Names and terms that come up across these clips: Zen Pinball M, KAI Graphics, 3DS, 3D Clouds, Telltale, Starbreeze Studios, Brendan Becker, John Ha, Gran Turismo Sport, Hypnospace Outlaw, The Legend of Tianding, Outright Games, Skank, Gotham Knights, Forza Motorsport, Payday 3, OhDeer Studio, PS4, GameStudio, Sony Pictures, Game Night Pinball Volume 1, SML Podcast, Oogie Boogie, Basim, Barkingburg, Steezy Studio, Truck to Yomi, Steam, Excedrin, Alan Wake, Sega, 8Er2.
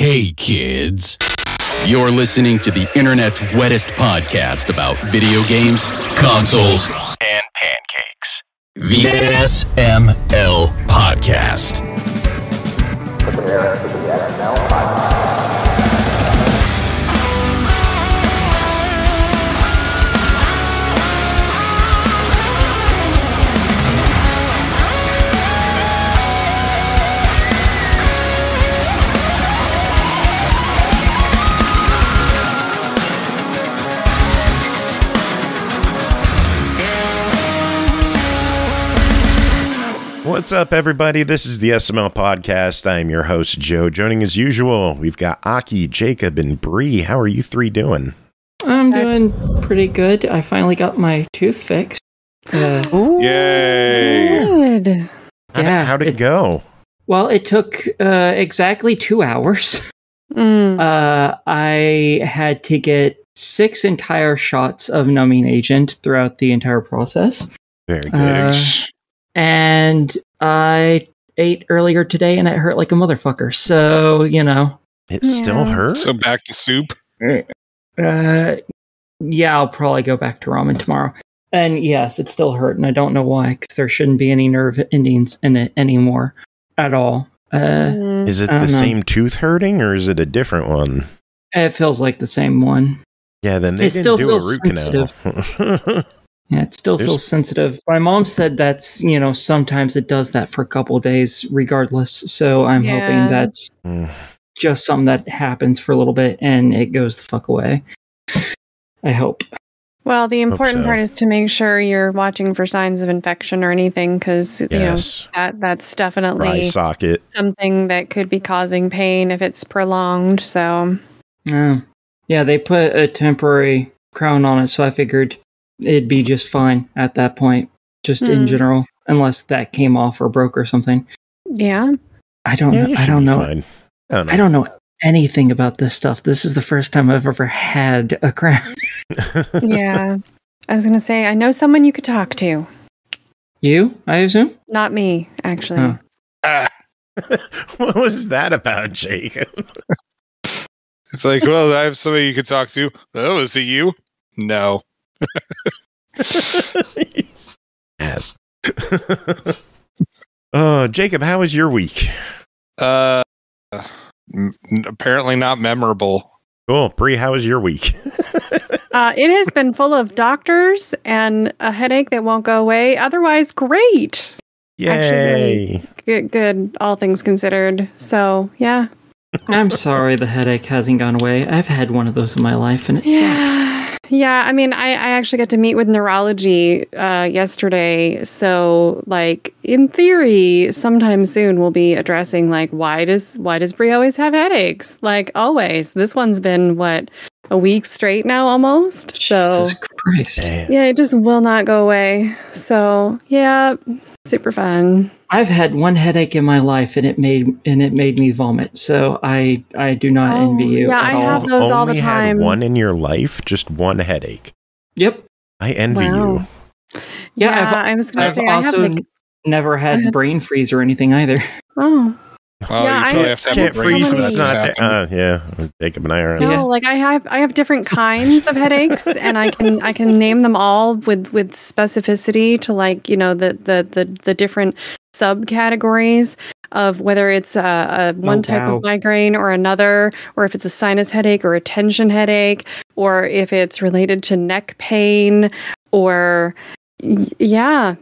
Hey, kids. You're listening to the internet's wettest podcast about video games, consoles, and pancakes. The SML Podcast. What's up, everybody? This is the SML Podcast. I'm your host, Joe. Joining as usual, we've got Aki, Jacob, and Bree. How are you three doing? I'm doing pretty good. I finally got my tooth fixed. Ooh, yay! Good. How'd it go? Well, it took exactly 2 hours. I had to get 6 entire shots of numbing agent throughout the entire process. Very good. And I ate earlier today, and it hurt like a motherfucker. So, you know. It still hurts? So back to soup? Yeah, I'll probably go back to ramen tomorrow. And yes, it still hurt, and I don't know why, because there shouldn't be any nerve endings in it anymore at all. Is it the same tooth hurting, or is it a different one? It feels like the same one. Yeah, then they didn't do a root canal. Yeah, it still feels sensitive. My mom said that's, you know, sometimes it does that for a couple of days regardless. So I'm hoping that's just something that happens for a little bit and it goes the fuck away. I hope. Well, the important part is to make sure you're watching for signs of infection or anything, because, you know, that's definitely something that could be causing pain if it's prolonged. So, yeah, they put a temporary crown on it. So I figured it'd be just fine at that point, just in general, unless that came off or broke or something. Yeah. I don't know anything about this stuff. This is the first time I've ever had a crown. Yeah. I was going to say, I know someone you could talk to. You, I assume? Not me, actually. Oh. What was that about, Jacob? It's like, well, I have somebody you could talk to. Oh, is it you? No. Yes. Jacob, how was your week? Apparently not memorable. Cool. Bree, how was your week? It has been full of doctors and a headache that won't go away. Otherwise, great. Yay. Actually, good, all things considered. So, yeah. I'm sorry the headache hasn't gone away. I've had one of those in my life, and it's Yeah, I mean, I actually got to meet with neurology yesterday. So, like, in theory, sometime soon we'll be addressing, like, why does Bree always have headaches? Like, always. This one's been, what, a week straight now almost? So, Jesus Christ. Yeah, it just will not go away. So, yeah, super fun. I've had one headache in my life, and it made me vomit. So I do not envy you. Yeah, I have those all the time. Had one in your life, just one headache. Yep, I envy you. Yeah, I was going to say I have never had brain freeze or anything either. Oh, well, yeah, you probably have to have a brain freeze. That's not. Yeah, Jacob and I are. No, like I have different kinds of headaches, and I can name them all with specificity to, like, you know, the different subcategories of whether it's one type of migraine or another, or if it's a sinus headache or a tension headache, or if it's related to neck pain, or there's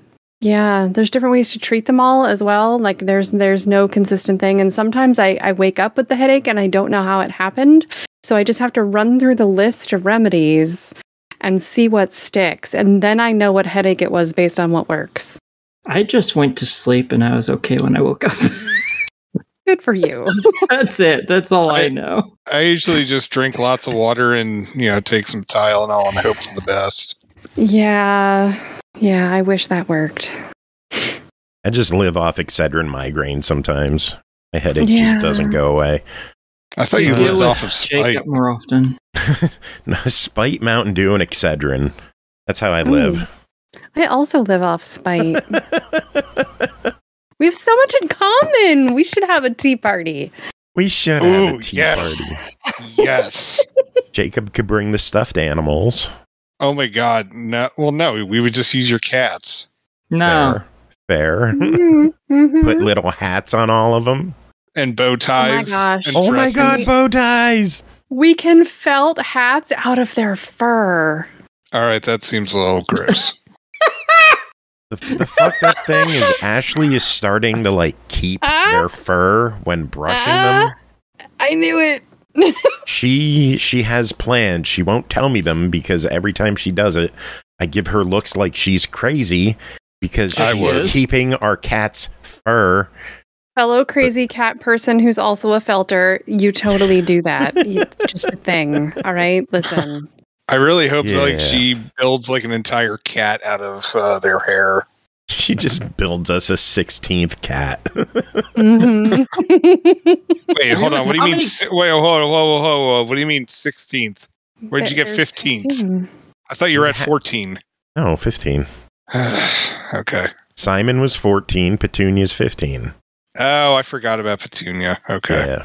different ways to treat them all as well. Like there's no consistent thing, and sometimes I wake up with the headache and I don't know how it happened, so I just have to run through the list of remedies and see what sticks, and then I know what headache it was based on what works. I just went to sleep and I was okay when I woke up. Good for you. That's it. That's all I know. I usually just drink lots of water and, you know, take some Tylenol and hope for the best. Yeah. Yeah, I wish that worked. I just live off Excedrin migraine sometimes. My headache just doesn't go away. I thought you lived off of Spite more often. No, Spite, Mountain Dew, and Excedrin. That's how I live. I also live off Spite. We have so much in common. We should have a tea party. We should have a tea party. Yes. Jacob could bring the stuffed animals. Oh my God. No. Well, no, we would just use your cats. No. Fair. Mm-hmm. Put little hats on all of them. And bow ties. Oh my gosh. Oh my God, bow ties. We can felt hats out of their fur. All right. That seems a little gross. The fucked up thing is Ashley is starting to like keep their fur when brushing them. I knew it. She has plans. She won't tell me them because every time she does it, I give her looks like she's crazy because she's keeping our cat's fur. Fellow crazy cat person who's also a felter, you totally do that. It's just a thing. All right, listen. I really hope like she builds like an entire cat out of their hair. She just builds us a 16th cat. Mm-hmm. Wait, hold on. What do you mean? Wait, whoa. What do you mean 16th? Where'd you get 15th? I thought you were at 14. No, 15. Okay. Simon was 14. Petunia's 15. Oh, I forgot about Petunia. Okay. Yeah.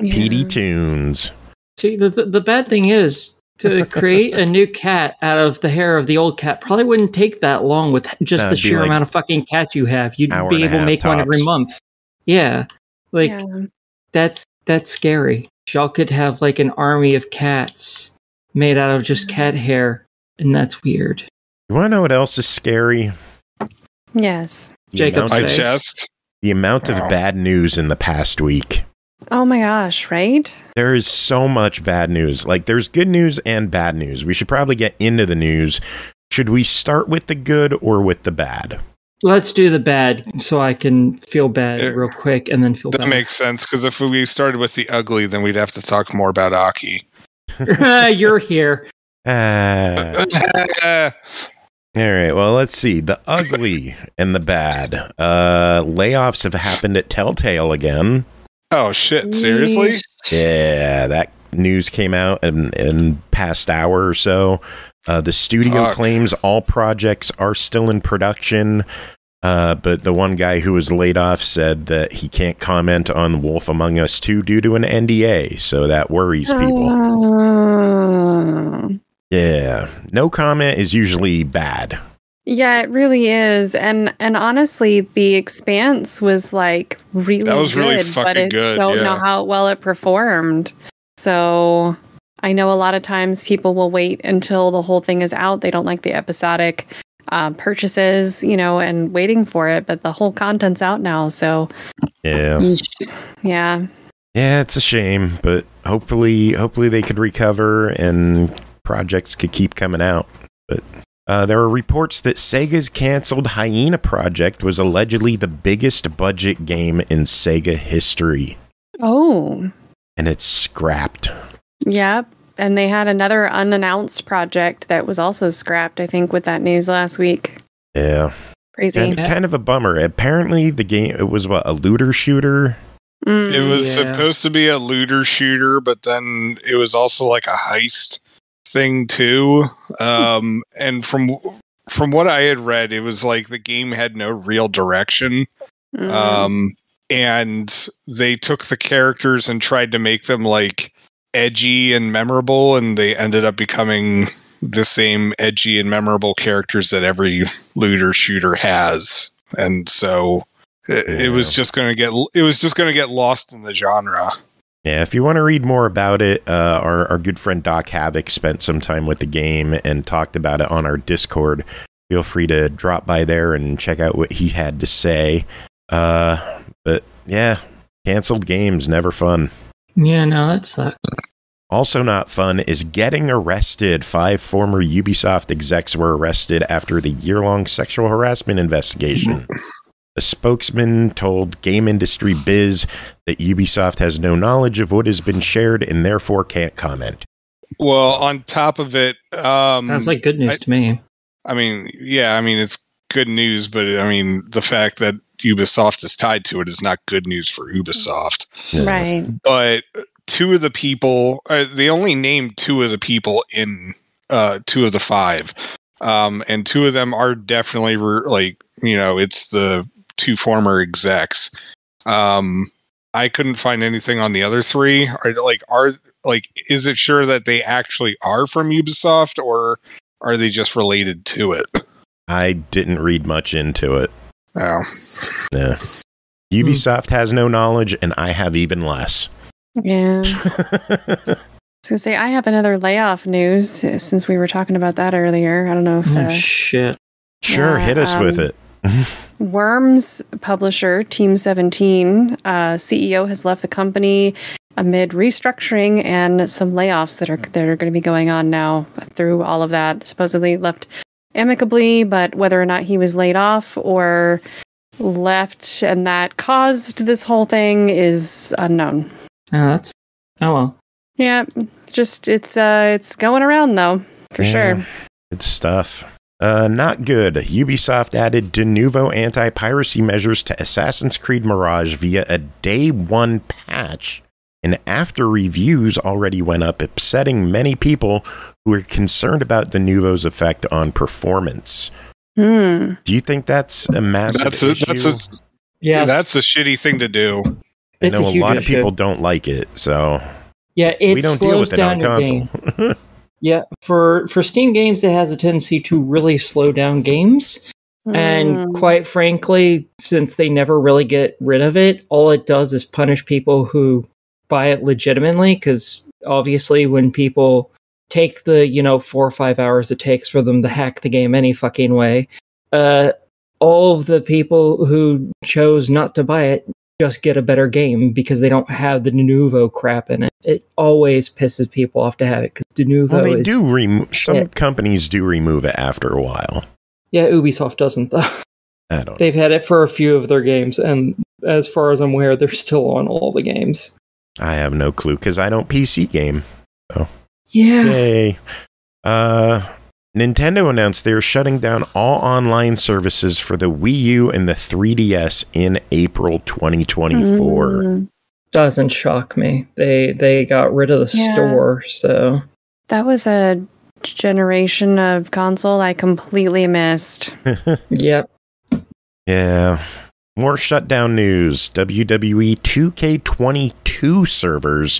Petey Tunes. See, the bad thing is, to create a new cat out of the hair of the old cat probably wouldn't take that long with just the sheer amount of fucking cats you have. You'd be able to make one every month. Yeah. Like, that's scary. Y'all could have, like, an army of cats made out of just cat hair, and that's weird. You want to know what else is scary? Yes. Jacob, my chest. The amount of bad news in the past week. Oh my gosh, right? There is so much bad news. Like, there's good news and bad news. We should probably get into the news. Should we start with the good or with the bad? Let's do the bad so I can feel bad real quick and then feel bad. That makes sense, because if we started with the ugly, then we'd have to talk more about Aki. You're here. All right, well, let's see. The ugly and the bad. Layoffs have happened at Telltale again. Oh shit, seriously? Yeah, that news came out in past hour or so. The studio claims all projects are still in production, but the one guy who was laid off said that he can't comment on Wolf Among Us 2 due to an NDA, so that worries people. Yeah, no comment is usually bad. Yeah, it really is. And honestly, The Expanse was like really good. That was really fucking good. I don't know how well it performed. So I know a lot of times people will wait until the whole thing is out. They don't like the episodic purchases, you know, and waiting for it. But the whole content's out now. So yeah, it's a shame. But hopefully they could recover and projects could keep coming out. But there are reports that Sega's canceled Hyena Project was allegedly the biggest budget game in Sega history. Oh. And it's scrapped. Yep. And they had another unannounced project that was also scrapped, I think, with that news last week. Yeah. Crazy. Kind of a bummer. Apparently the game, it was what, a looter shooter? Mm, it was supposed to be a looter shooter, but then it was also like a heist thing too, and from what I had read, it was like the game had no real direction, and they took the characters and tried to make them like edgy and memorable, and they ended up becoming the same edgy and memorable characters that every looter shooter has, and so it was just going to get lost in the genre. Yeah, if you want to read more about it, our good friend Doc Havoc spent some time with the game and talked about it on our Discord. Feel free to drop by there and check out what he had to say. But yeah, canceled games, never fun. Yeah, no, that sucks. Also not fun is getting arrested. 5 former Ubisoft execs were arrested after the year-long sexual harassment investigation. A spokesman told Game Industry Biz that Ubisoft has no knowledge of what has been shared and therefore can't comment. Well, on top of it... sounds like good news to me. I mean, yeah, I mean, it's good news, but I mean, the fact that Ubisoft is tied to it is not good news for Ubisoft. Yeah. Right. But two of the people... they only named two of the people in 2 of the 5. And 2 of them are definitely, like, you know, it's the... 2 former execs. I couldn't find anything on the other three. Are is it sure that they actually are from Ubisoft, or are they just related to it? I didn't read much into it. Oh. No. Ubisoft has no knowledge, and I have even less. Yeah. I was going to say, I have another layoff news since we were talking about that earlier. I don't know if... shit. Sure, hit us with it. Worms publisher Team 17 CEO has left the company amid restructuring and some layoffs that are going to be going on now through all of that. Supposedly left amicably, but whether or not he was laid off or left and that caused this whole thing is unknown. Oh, well. Yeah, just it's going around though, for sure. Good stuff. Not good. Ubisoft added Denuvo anti-piracy measures to Assassin's Creed Mirage via a day one patch, and after reviews already went up, upsetting many people who are concerned about Denuvo's effect on performance. Do you think that's a massive issue? That's a shitty thing to do. It's a lot of people don't like it, so. Yeah, it slows down your game. Yeah, for Steam games, it has a tendency to really slow down games. And quite frankly, since they never really get rid of it, all it does is punish people who buy it legitimately. Because obviously, when people take the 4 or 5 hours it takes for them to hack the game any fucking way, all of the people who chose not to buy it just get a better game because they don't have the Denuvo crap in it. It always pisses people off to have it because Denuvo some companies do remove it after a while. Yeah, Ubisoft doesn't though. I don't. They've had it for a few of their games, and as far as I'm aware, they're still on all the games. I have no clue because I don't PC game. So. Yeah. Yay. Nintendo announced they're shutting down all online services for the Wii U and the 3DS in April 2024. Doesn't shock me. They got rid of the store, so... That was a generation of console I completely missed. Yep. Yeah. More shutdown news. WWE 2K22 servers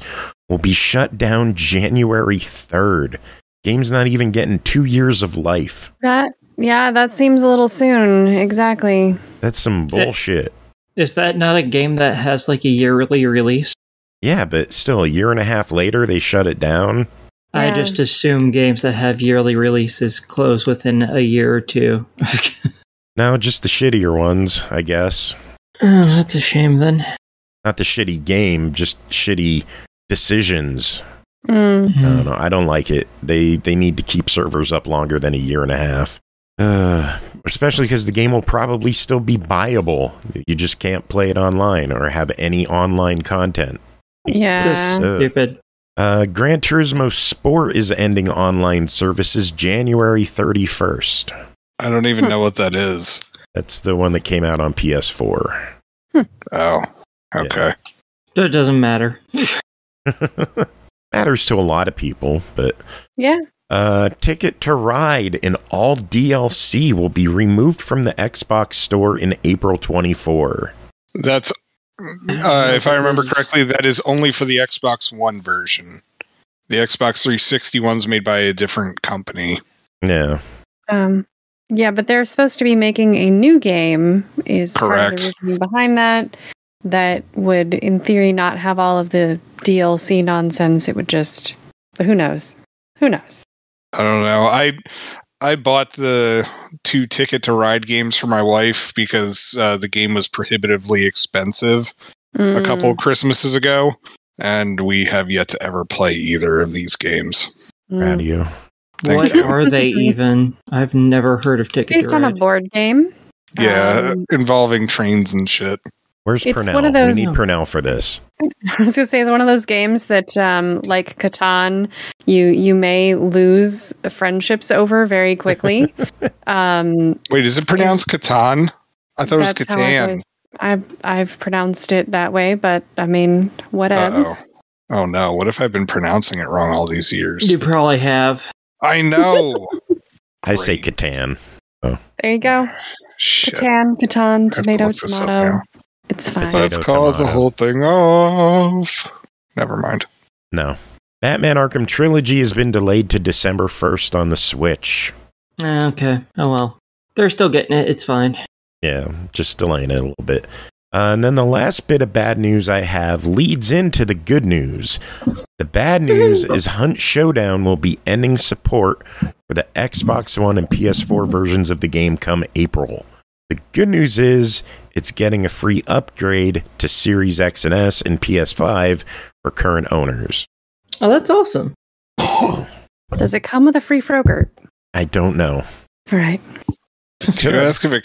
will be shut down January 3rd. Game's not even getting 2 years of life. That seems a little soon. Exactly. That's some bullshit. Is that not a game that has like a yearly release? Yeah, but still, a year and a half later, they shut it down. Yeah. I just assume games that have yearly releases close within a year or two. No, just the shittier ones, I guess. Oh, that's a shame then. Not the shitty game, just shitty decisions. No, I don't like it. They need to keep servers up longer than a year and a half, especially because the game will probably still be buyable. You just can't play it online or have any online content. Yeah, that's stupid. Gran Turismo Sport is ending online services January 31st. I don't even know what that is. That's the one that came out on PS4. Oh, okay. Yeah. It doesn't matter. Matters to a lot of people, but yeah. Ticket to Ride and all DLC will be removed from the Xbox store in April 24. That's, if I remember correctly, that is only for the Xbox One version. The Xbox 360 one's made by a different company. Yeah. Yeah, but they're supposed to be making a new game. Is correct. Part of the reason behind that. That would, in theory, not have all of the DLC nonsense. It would just, but who knows? Who knows? I don't know. I bought the 2 Ticket to Ride games for my wife because the game was prohibitively expensive a couple of Christmases ago, and we have yet to ever play either of these games. Proud of you. What are they even? I've never heard of Ticket to Ride. It's based on a board game. Yeah, involving trains and shit. Where's Purnell? We need Purnell for this. I was going to say, it's one of those games that, like Catan, you may lose friendships over very quickly. Wait, is it pronounced Catan? I thought it was Catan. I've pronounced it that way, but, I mean, what else? Oh, no. What if I've been pronouncing it wrong all these years? You probably have. I know. I say Catan. Oh. There you go. Catan, tomato. It's fine. Let's call the whole thing off. Never mind. No. Batman Arkham Trilogy has been delayed to December 1st on the Switch. Okay. Oh, well. They're still getting it. It's fine. Yeah, just delaying it a little bit. And then the last bit of bad news I have leads into the good news. The bad news is Hunt Showdown will be ending support for the Xbox One and PS4 versions of the game come April. The good news is it's getting a free upgrade to Series X and S and PS5 for current owners. Oh, that's awesome. Does it come with a free Frogurt? I don't know. All right. Can I ask if it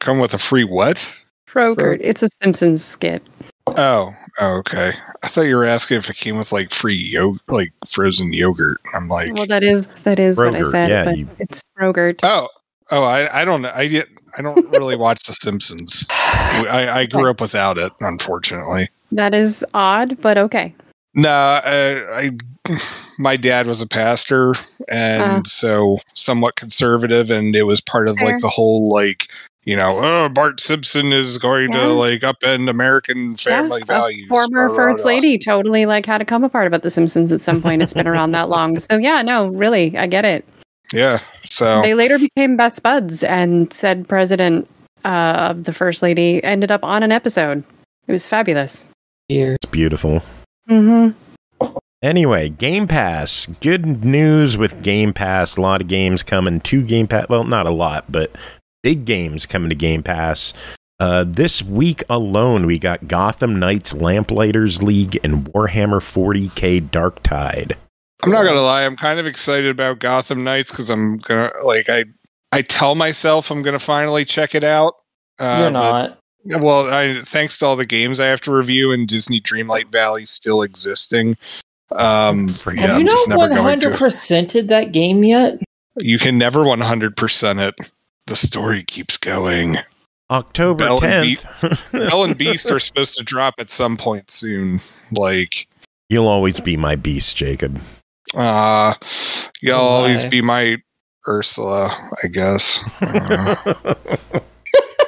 come with a free what? Frogurt. It's a Simpsons skit. Oh, okay. I thought you were asking if it came with like free like frozen yogurt. I'm like, well, that is Frogurt, what I said, yeah, but it's Frogurt. Oh, I don't know. I don't really watch The Simpsons. I grew up without it, unfortunately. That is odd, but okay. No, my dad was a pastor, and so somewhat conservative, and it was part of like the whole like, you know, oh, Bart Simpson is going to like upend American family values. Former first lady totally like had a come apart about The Simpsons at some point. It's been around that long, so yeah, no, really, I get it. Yeah, so they later became best buds, and said president of the first lady ended up on an episode. It was fabulous. It's beautiful. Mm-hmm. Anyway, Game Pass. Good news with Game Pass. A lot of games coming to Game Pass. Well, not a lot, but big games coming to Game Pass. This week alone, we got Gotham Knights, Lamplighters League, and Warhammer 40K Darktide. I'm not gonna lie, I'm kind of excited about Gotham Knights because I'm gonna like I tell myself I'm gonna finally check it out. You're not. Well, thanks to all the games I have to review and Disney Dreamlight Valley still existing. Have you not 100%ed that game yet? You can never 100% it. The story keeps going. October 10th. Belle and Beast are supposed to drop at some point soon. Like, you'll always be my Beast, Jacob. You'll always be my Ursula, I guess.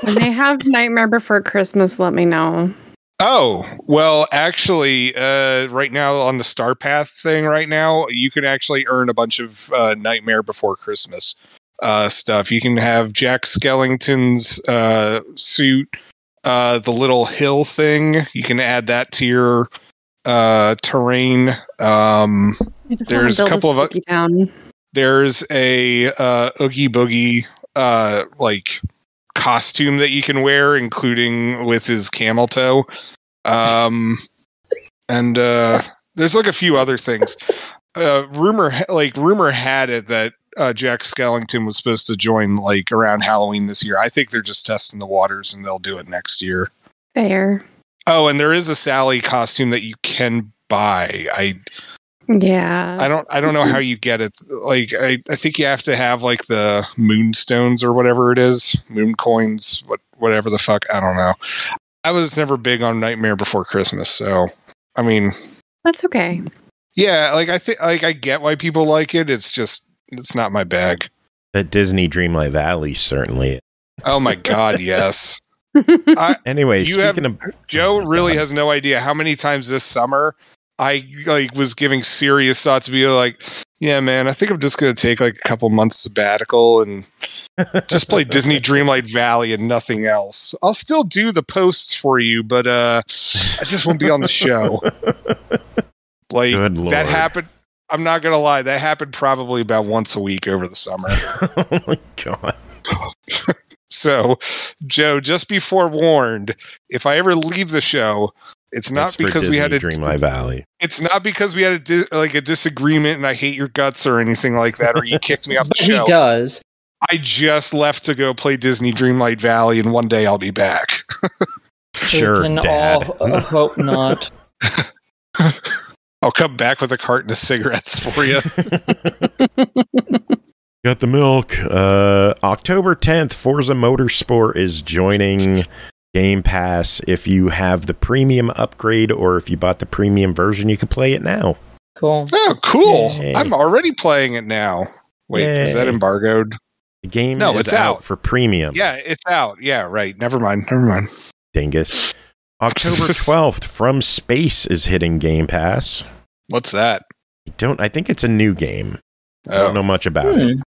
When they have Nightmare Before Christmas, let me know. Oh, well, actually, right now on the Star Path thing right now, you can actually earn a bunch of Nightmare Before Christmas stuff. You can have Jack Skellington's suit, the little hill thing. You can add that to your terrain. There's a couple of... There's a Oogie Boogie, like... costume that you can wear, including with his camel toe, and there's like a few other things. Rumor had it that Jack Skellington was supposed to join like around Halloween this year. I think they're just testing the waters, and they'll do it next year. Fair. Oh, and there is a Sally costume that you can buy. I don't know how you get it. Like, I think you have to have like the moonstones or whatever it is, moon coins, whatever the fuck. I don't know. I was never big on Nightmare Before Christmas, so I mean, that's okay. Yeah, like I get why people like it. It's just it's not my bag. That Disney Dreamlight Valley certainly. Oh my god, yes. Anyway, Joe really has no idea how many times this summer I like was giving serious thoughts to be like, yeah, man, I think I'm just going to take like a couple months sabbatical and just play Disney Dreamlight Valley and nothing else. I'll still do the posts for you, but I just won't be on the show. Like, good Lord. That happened. I'm not going to lie. That happened probably about once a week over the summer. Oh, my God. So, Joe, just be forewarned. If I ever leave the show... It's not because we had a disagreement and I hate your guts or anything like that, or you kicked me off the show. He does. I just left to go play Disney Dreamlight Valley, and one day I'll be back. Sure, Dad. Hope not. I'll come back with a carton of cigarettes for you. Got the milk. October 10th, Forza Motorsport is joining Game Pass. If you have the premium upgrade or if you bought the premium version, you can play it now. Cool. Oh, cool. Yay. I'm already playing it now. Wait, Yay. Is that embargoed? The game is out for premium. Yeah, it's out. Yeah, right. Never mind. dingus. October 12th, From Space is hitting Game Pass. What's that? I think it's a new game. I don't know much about it.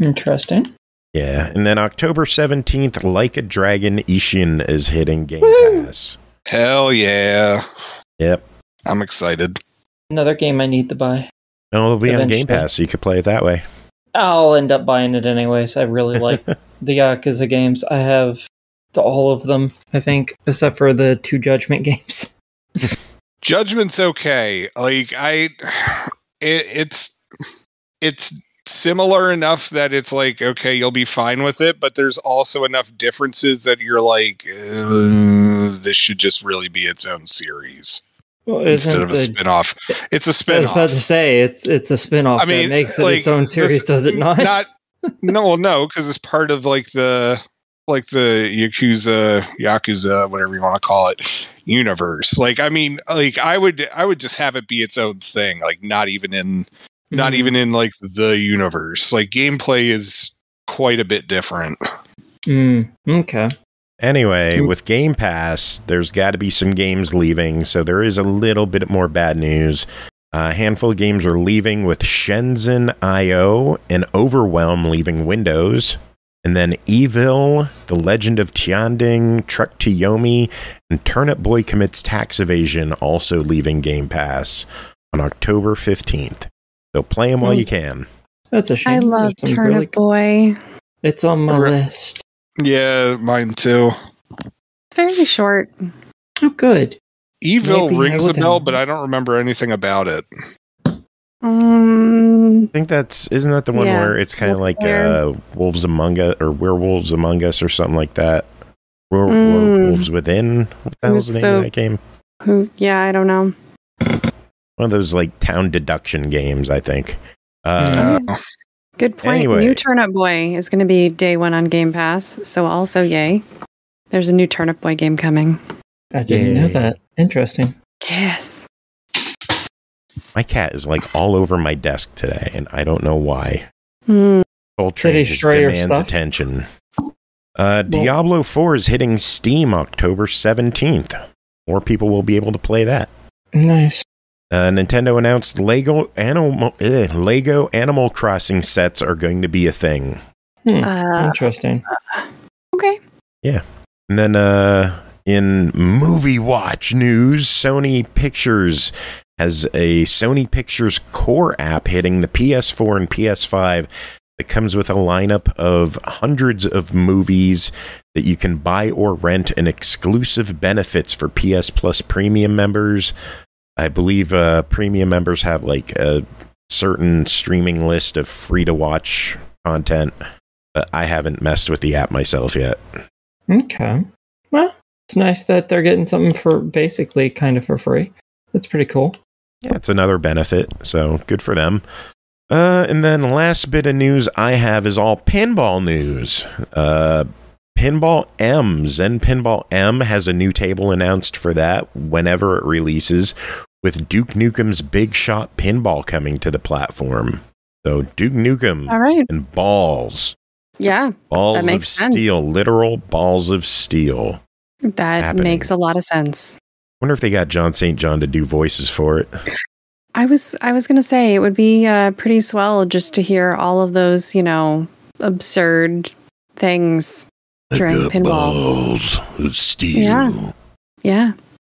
Interesting. Yeah, and then October 17th, Like a Dragon Ishin is hitting Game Pass. Hell yeah. Yep. I'm excited. Another game I need to buy. Oh, it'll be eventually on Game Pass, so you could play it that way. I'll end up buying it anyways. I really like the Yakuza games. I have all of them, I think, except for the two Judgment games. Judgment's okay. Like, it's similar enough that it's like, okay, you'll be fine with it, but there's also enough differences that you're like, this should just really be its own series. Well, instead of a spin-off. It's a spin-off. I was about to say, it's a spin-off. I mean, that makes it like its own series, does it not? No, because it's part of like the Yakuza, whatever you want to call it, universe. Like, I mean, like I would just have it be its own thing, like not even in like the universe. Like, gameplay is quite a bit different. Okay. Anyway, with Game Pass, there's got to be some games leaving, so there is a little bit more bad news. A handful of games are leaving, with Shenzhen IO and Overwhelm leaving Windows, and then Evil, The Legend of Tianding, Truck to Yomi, and Turnip Boy Commits Tax Evasion also leaving Game Pass on October 15th. So play them while you can. That's a shame. I love Turnip Boy. It's on my list. Yeah, mine too. It's very short. Oh, good. Evil rings a bell, but I don't remember anything about it. I think isn't that the one where it's kind of like Wolves Among Us or Werewolves Among Us or something like that? Werewolves Within? What the hell's the name of that game? Yeah, I don't know. One of those like town deduction games, I think. Good point. Anyway. New Turnip Boy is going to be day one on Game Pass, so also yay. There's a new Turnip Boy game coming. I didn't know that. Interesting. Yes. My cat is like all over my desk today, and I don't know why. Did he stray your stuff? Demands attention. Diablo 4 is hitting Steam October 17th. More people will be able to play that. Nice. Nintendo announced Lego Animal Crossing sets are going to be a thing. Interesting. Okay. Yeah. And then in movie watch news, Sony Pictures has a Sony Pictures Core app hitting the PS4 and PS5 that comes with a lineup of hundreds of movies that you can buy or rent, and exclusive benefits for PS Plus Premium members. I believe premium members have like a certain streaming list of free-to-watch content, but I haven't messed with the app myself yet. Okay. Well, it's nice that they're getting something for basically kind of for free. That's pretty cool. Yeah, it's another benefit, so good for them. And then last bit of news I have is all pinball news. Zen Pinball M has a new table announced for that whenever it releases, with Duke Nukem's Big Shot Pinball coming to the platform. So Duke Nukem and balls. Yeah. Balls that makes of sense. Steel. Literal balls of steel. That makes a lot of sense. I wonder if they got John St. John to do voices for it. I was going to say it would be pretty swell just to hear all of those, absurd things. Balls of steel. Yeah.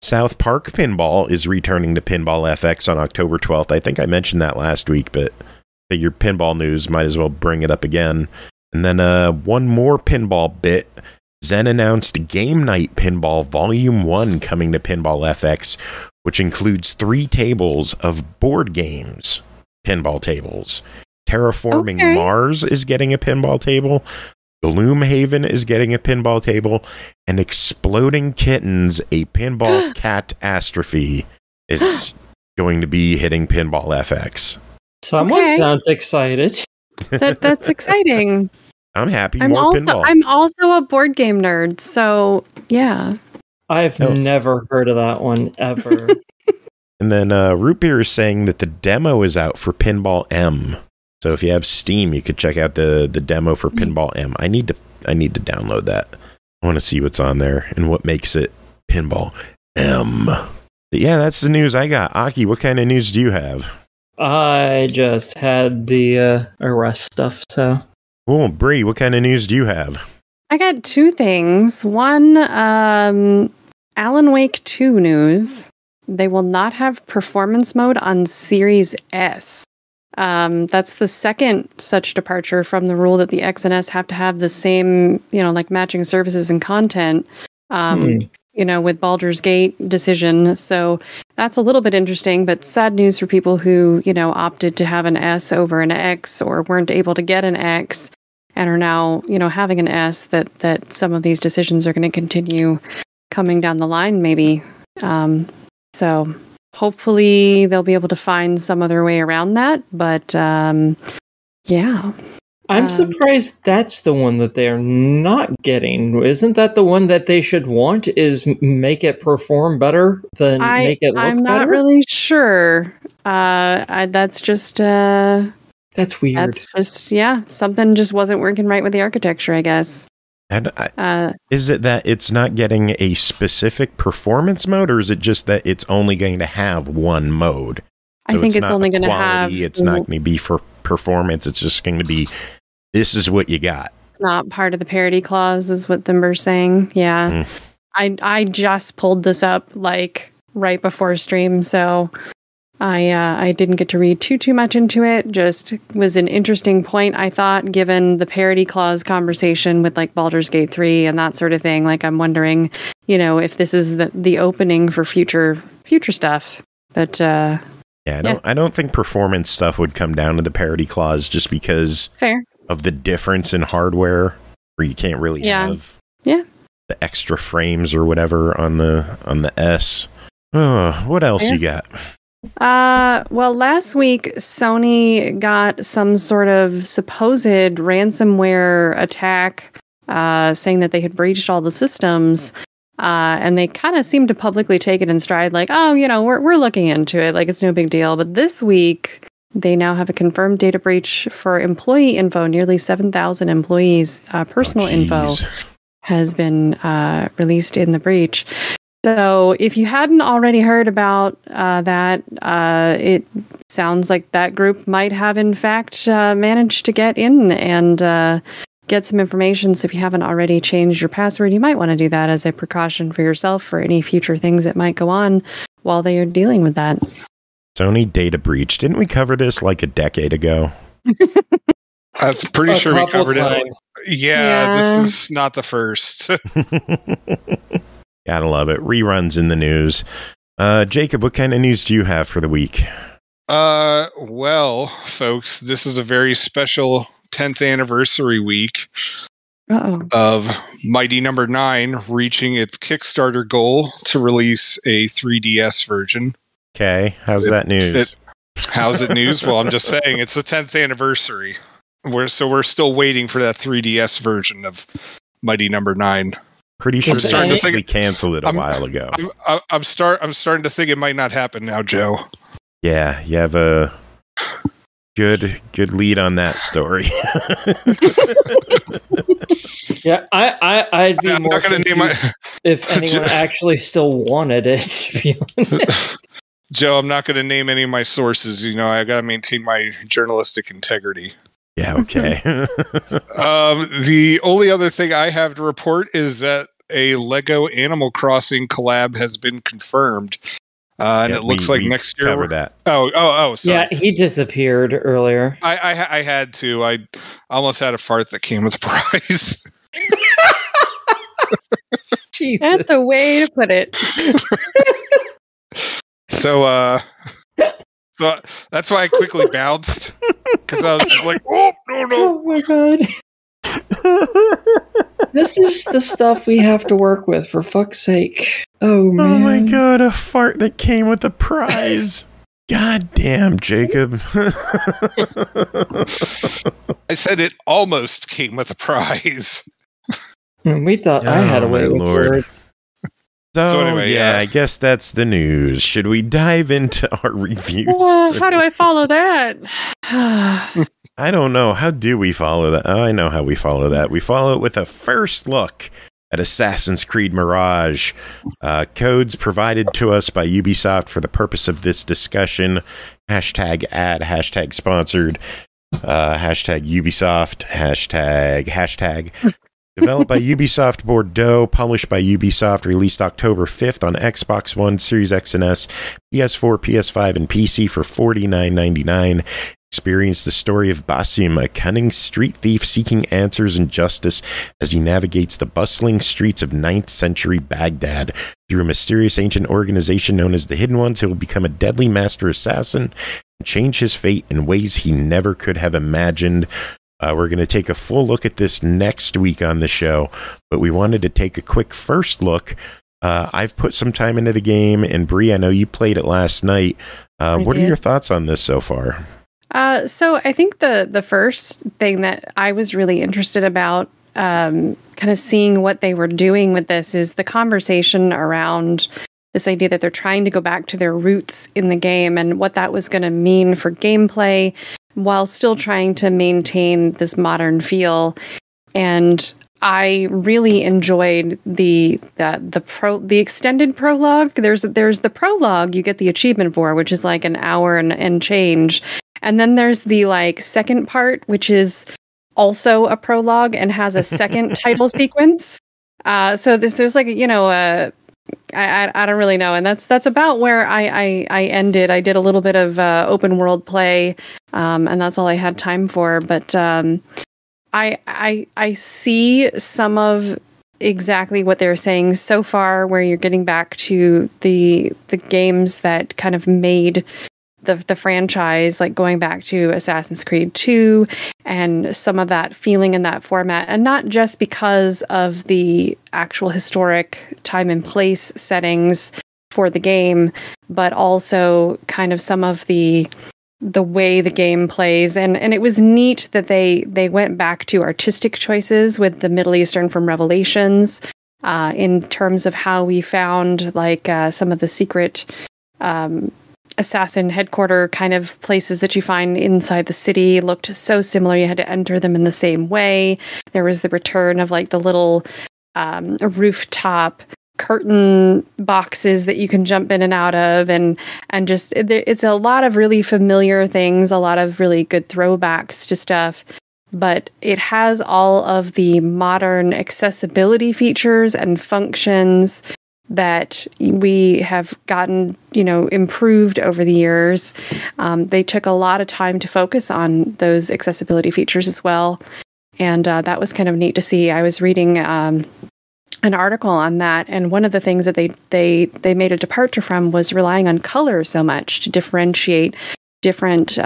South Park Pinball is returning to Pinball FX on October 12th. I think I mentioned that last week, but your pinball news might as well bring it up again. And then one more pinball bit. Zen announced Game Night Pinball Volume 1 coming to Pinball FX, which includes 3 tables of board games, pinball tables. Terraforming Mars is getting a pinball table. Gloomhaven is getting a pinball table, and Exploding Kittens, a pinball catastrophe, is going to be hitting Pinball FX. Someone sounds excited. That's exciting. I'm happy. I'm also a board game nerd, so yeah. I've never heard of that one ever. And then Root Beer is saying that the demo is out for Pinball M. So if you have Steam, you could check out the demo for Pinball M. I need to download that. I want to see what's on there and what makes it Pinball M. But yeah, that's the news I got. Aki, what kind of news do you have? I just had the arrest stuff, so. Cool. Bree, what kind of news do you have? I got two things. One, Alan Wake 2 news. They will not have performance mode on Series S. That's the second such departure from the rule that the X and S have to have the same, you know, like matching services and content, you know, with Baldur's Gate decision. So that's a little bit interesting, but sad news for people who, you know, opted to have an S over an X or weren't able to get an X and are now, you know, having an S, that some of these decisions are going to continue coming down the line, maybe. So hopefully they'll be able to find some other way around that. But yeah, I'm surprised that's the one that they're not getting. Isn't that the one that they should want, is make it perform better than make it look better? I'm not really sure. That's just... that's weird. That's just, yeah, something just wasn't working right with the architecture, I guess. And is it that it's not getting a specific performance mode, or is it just that it's only going to have one mode? So I think it's only going to have... It's not going to be for performance. It's just going to be, this is what you got. It's not part of the parity clause, is what them are saying. Yeah. Mm. I just pulled this up, like, right before stream, so... I didn't get to read too much into it. Just was an interesting point, I thought, given the parity clause conversation with like Baldur's Gate 3 and that sort of thing. Like, I'm wondering, you know, if this is the opening for future stuff. But I don't think performance stuff would come down to the parity clause, just because of the difference in hardware, where you can't really have the extra frames or whatever on the S. What else you got? Well, last week, Sony got some sort of supposed ransomware attack, saying that they had breached all the systems, and they kind of seemed to publicly take it in stride, like, oh, you know, we're looking into it, like, it's no big deal. But this week, they now have a confirmed data breach for employee info. Nearly 7,000 employees' personal info has been released in the breach. So if you hadn't already heard about that, it sounds like that group might have, in fact, managed to get in and get some information. So if you haven't already changed your password, you might want to do that as a precaution for yourself for any future things that might go on while they are dealing with that. Sony data breach. Didn't we cover this like a decade ago? I'm pretty sure we covered it. Yeah, this is not the first. Gotta love it. Reruns in the news. Jacob, what kind of news do you have for the week? Well, folks, this is a very special 10th anniversary week of Mighty Number 9 reaching its Kickstarter goal to release a 3DS version. Okay, how's that news? How's it news? Well, I'm just saying it's the 10th anniversary. So we're still waiting for that 3DS version of Mighty Number 9. Pretty sure they canceled it a while ago. I'm starting to think it might not happen now, Joe. Yeah, you have a good lead on that story. Yeah, I'd be more confused if anyone actually still wanted it, to be honest. Joe, I'm not going to name any of my sources. You know, I got to maintain my journalistic integrity. Yeah, okay. The only other thing I have to report is that a Lego Animal Crossing collab has been confirmed. And it looks like next year. Sorry. Yeah, he disappeared earlier. I had to. I almost had a fart that came with the prize. Jesus. That's a way to put it. So that's why I quickly bounced, because I was just like, oh, no. Oh, my God. This is the stuff we have to work with, for fuck's sake. Oh, man. Oh, my God, a fart that came with a prize. God damn, Jacob. I said it almost came with a prize. And we thought I had a way with words. So anyway, yeah, I guess that's the news. Should we dive into our reviews? How do I follow that? I don't know. How do we follow that? Oh, I know how we follow that. We follow it with a first look at Assassin's Creed Mirage. Codes provided to us by Ubisoft for the purpose of this discussion. Hashtag ad, hashtag sponsored, hashtag Ubisoft, hashtag. Developed by Ubisoft Bordeaux, published by Ubisoft, released October 5th on Xbox One, Series X and S, PS4, PS5, and PC for $49.99. Experience the story of Basim, a cunning street thief seeking answers and justice as he navigates the bustling streets of 9th century Baghdad. Through a mysterious ancient organization known as the Hidden Ones, he will become a deadly master assassin and change his fate in ways he never could have imagined. We're going to take a full look at this next week on the show, but we wanted to take a quick first look. I've put some time into the game, and Bree, I know you played it last night. What are your thoughts on this so far? So I think the first thing that I was really interested about, kind of seeing what they were doing with this, is the conversation around this idea that they're trying to go back to their roots in the game and what that was going to mean for gameplay, while still trying to maintain this modern feel. And I really enjoyed the extended prologue. There's the prologue you get the achievement for, which is like an hour and change, and then there's the like second part, which is also a prologue and has a second title sequence. So there's like, you know, I don't really know, and that's about where I ended. I did a little bit of open world play, and that's all I had time for. But I see some of exactly what they're saying so far, where you're getting back to the games that kind of made the franchise, like going back to Assassin's Creed 2 and some of that feeling in that format, and not just because of the actual historic time and place settings for the game, but also kind of some of the way the game plays. And it was neat that they went back to artistic choices with the Middle Eastern from Revelations, in terms of how we found like some of the secret assassin headquarters kind of places that you find inside the city looked so similar. You had to enter them in the same way. There was the return of like the little rooftop curtain boxes that you can jump in and out of, and just it's a lot of really familiar things, a lot of really good throwbacks to stuff. But it has all of the modern accessibility features and functions that we have gotten, you know, improved over the years. They took a lot of time to focus on those accessibility features as well. And that was kind of neat to see. I was reading an article on that, and one of the things that they made a departure from was relying on color so much to differentiate different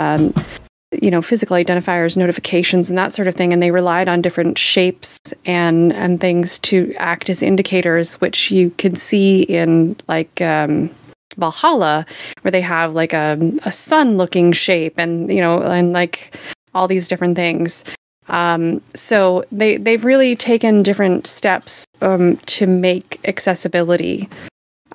physical identifiers, notifications, and that sort of thing. And they relied on different shapes and things to act as indicators, which you could see in like Valhalla, where they have like a sun looking shape, and, you know, and like all these different things. So they've really taken different steps to make accessibility.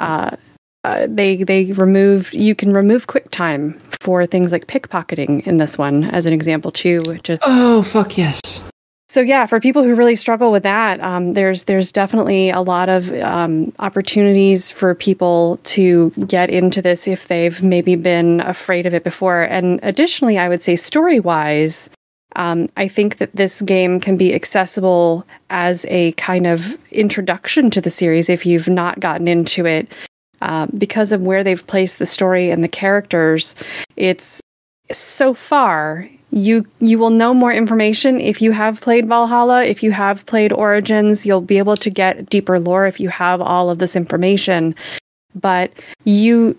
They removed, you can remove QuickTime for things like pickpocketing in this one, as an example too. Just oh fuck yes. So yeah, for people who really struggle with that, there's definitely a lot of opportunities for people to get into this if they've maybe been afraid of it before. And additionally, I would say story-wise, I think that this game can be accessible as a kind of introduction to the series if you've not gotten into it. Because of where they've placed the story and the characters, it's so far, you will know more information if you have played Valhalla, if you have played Origins. You'll be able to get deeper lore if you have all of this information. But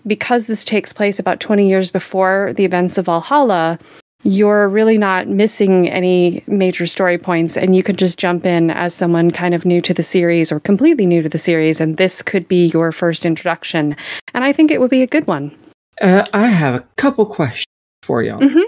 because this takes place about 20 years before the events of Valhalla, you're really not missing any major story points, and you could just jump in as someone kind of new to the series or completely new to the series, and this could be your first introduction. And I think it would be a good one. I have a couple questions for y'all. Mm-hmm.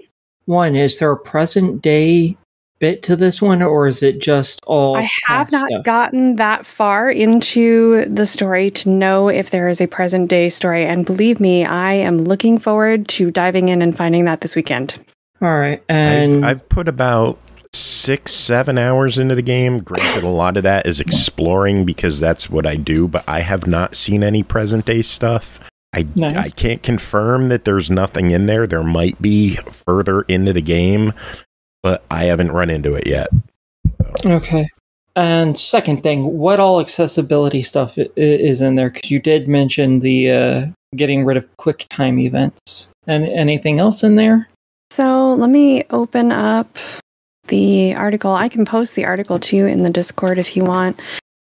One, is there a present day bit to this one, or is it just all I have not stuff? Gotten that far into the story to know if there is a present day story, and believe me, I am looking forward to diving in and finding that this weekend. All right, and I've put about 6-7 hours into the game. Granted, a lot of that is exploring because that's what I do, but I have not seen any present day stuff. I can't confirm that there's nothing in there. There might be further into the game, but I haven't run into it yet. So. Okay. And second thing, what all accessibility stuff is in there? Because you did mention the getting rid of QuickTime events. And anything else in there? So let me open up the article. I can post the article too in the Discord if you want.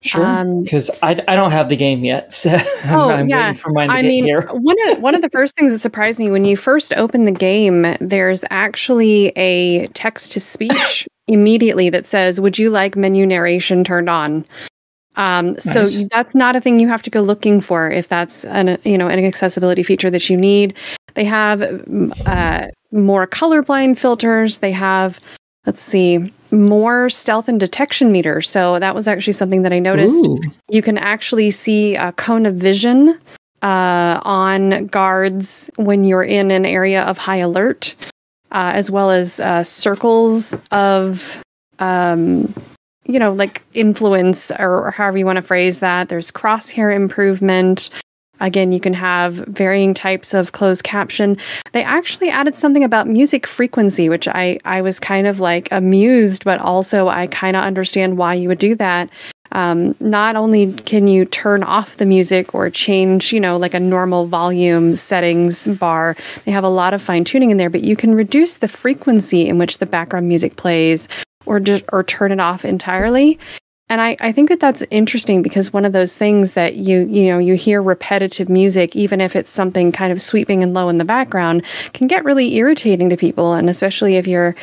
Sure, because I don't have the game yet, so I'm waiting for mine to get here. one of the first things that surprised me when you first open the game, there's actually a text-to-speech immediately that says, "Would you like menu narration turned on?" Nice. So that's not a thing you have to go looking for if that's an accessibility feature that you need. They have more colorblind filters. They have. Let's see, more stealth and detection meters. So that was actually something that I noticed. Ooh. You can actually see a cone of vision on guards when you're in an area of high alert, as well as circles of, like influence or however you want to phrase that. There's crosshair improvement. Again, you can have varying types of closed caption. They actually added something about music frequency, which I was kind of like amused, but also I kind of understand why you would do that. Not only can you turn off the music or change, like a normal volume settings bar, they have a lot of fine tuning in there, but you can reduce the frequency in which the background music plays or turn it off entirely. And I think that that's interesting because one of those things that you hear repetitive music, even if it's something kind of sweeping and low in the background, can get really irritating to people. And especially if you're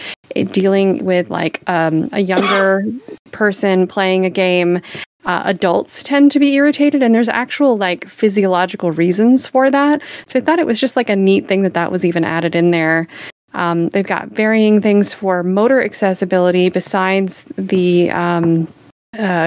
dealing with like a younger person playing a game, adults tend to be irritated. And there's actual like physiological reasons for that. So I thought it was just like a neat thing that was even added in there. They've got varying things for motor accessibility besides the...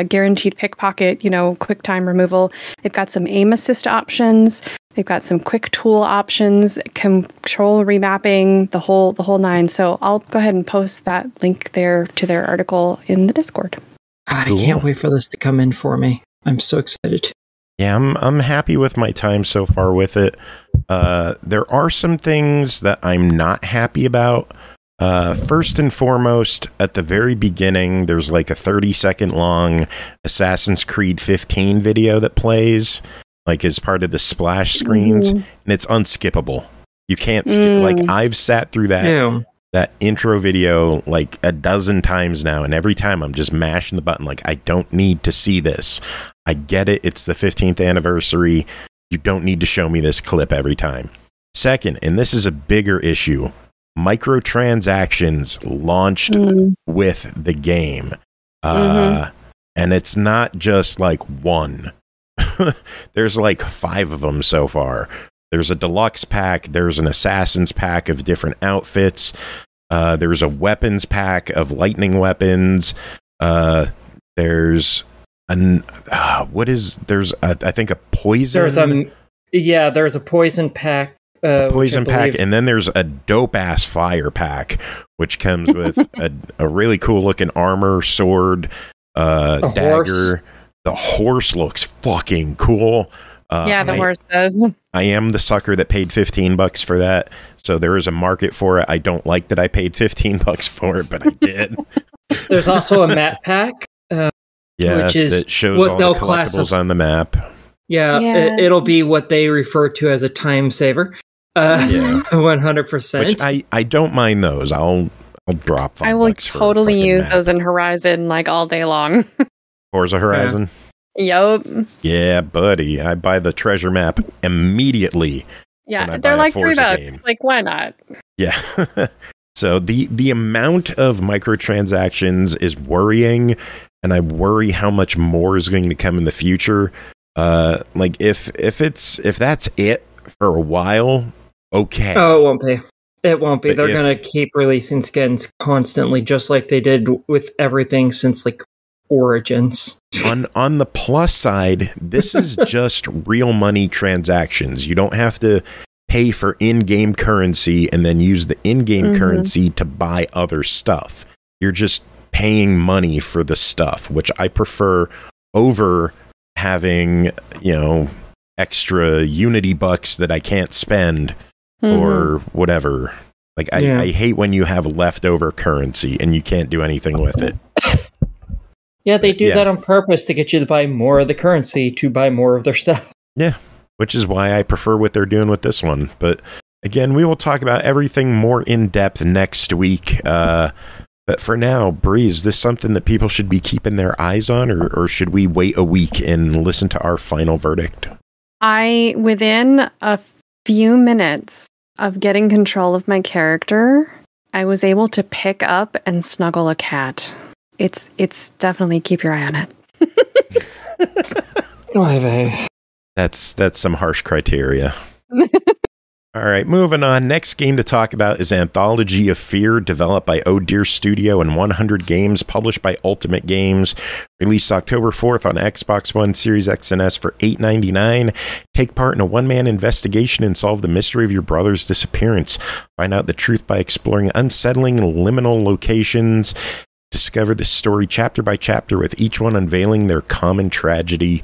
guaranteed pickpocket, quick time removal. They've got some aim assist options. They've got some quick tool options, control remapping, the whole nine. So I'll go ahead and post that link there to their article in the Discord. God, I can't wait for this to come in for me. I'm so excited. Yeah, I'm happy with my time so far with it. There are some things that I'm not happy about. First and foremost, at the very beginning, there's like a 30-second long Assassin's Creed 15 video that plays like as part of the splash screens, and it's unskippable. You can't skip. Like I've sat through that intro video like a dozen times now, and every time I'm just mashing the button. Like I don't need to see this. I get it. It's the 15th anniversary. You don't need to show me this clip every time. Second, and this is a bigger issue. Microtransactions launched with the game. And it's not just like one. There's like 5 of them so far. There's a deluxe pack. There's an assassin's pack of different outfits. There's a weapons pack of lightning weapons. There's a poison pack. Poison pack, and then there's a dope ass fire pack, which comes with a really cool looking armor, sword, dagger. Horse. The horse looks fucking cool. Yeah, the horse does. I am the sucker that paid $15 for that, so there is a market for it. I don't like that I paid $15 for it, but I did. There's also a map pack, which is that shows all the collectibles on the map. Yeah, yeah. It'll be what they refer to as a time saver. 100%. Which I don't mind those. I'll drop them. I will totally use those in Horizon like all day long. Forza Horizon? Yeah. Yep. Yeah, buddy. I buy the treasure map immediately. Yeah, they're like $3. Like, why not? Yeah. So the amount of microtransactions is worrying, and I worry how much more is going to come in the future. Like if that's it for a while, okay. Oh, it won't be. It won't be. But they're gonna keep releasing skins constantly, just like they did with everything since like Origins. On the plus side, this is just real money transactions. You don't have to pay for in-game currency and then use the in-game currency to buy other stuff. You're just paying money for the stuff, which I prefer over having, you know, extra Unity bucks that I can't spend or whatever. Like, I hate when you have leftover currency and you can't do anything with it. Yeah, they do that on purpose to get you to buy more of the currency to buy more of their stuff. Yeah, which is why I prefer what they're doing with this one. But again, we will talk about everything more in depth next week. But for now, Bree, is this something that people should be keeping their eyes on, or should we wait a week and listen to our final verdict? Within a few minutes of getting control of my character, I was able to pick up and snuggle a cat. It's definitely keep your eye on it. That's some harsh criteria. All right, moving on. Next game to talk about is Anthology of Fear, developed by Oh Dear Studio and 100 Games, published by Ultimate Games. Released October 4th on Xbox One, Series X, and S for $8.99. Take part in a one-man investigation and solve the mystery of your brother's disappearance. Find out the truth by exploring unsettling liminal locations. Discover the story chapter by chapter, with each one unveiling their common tragedy.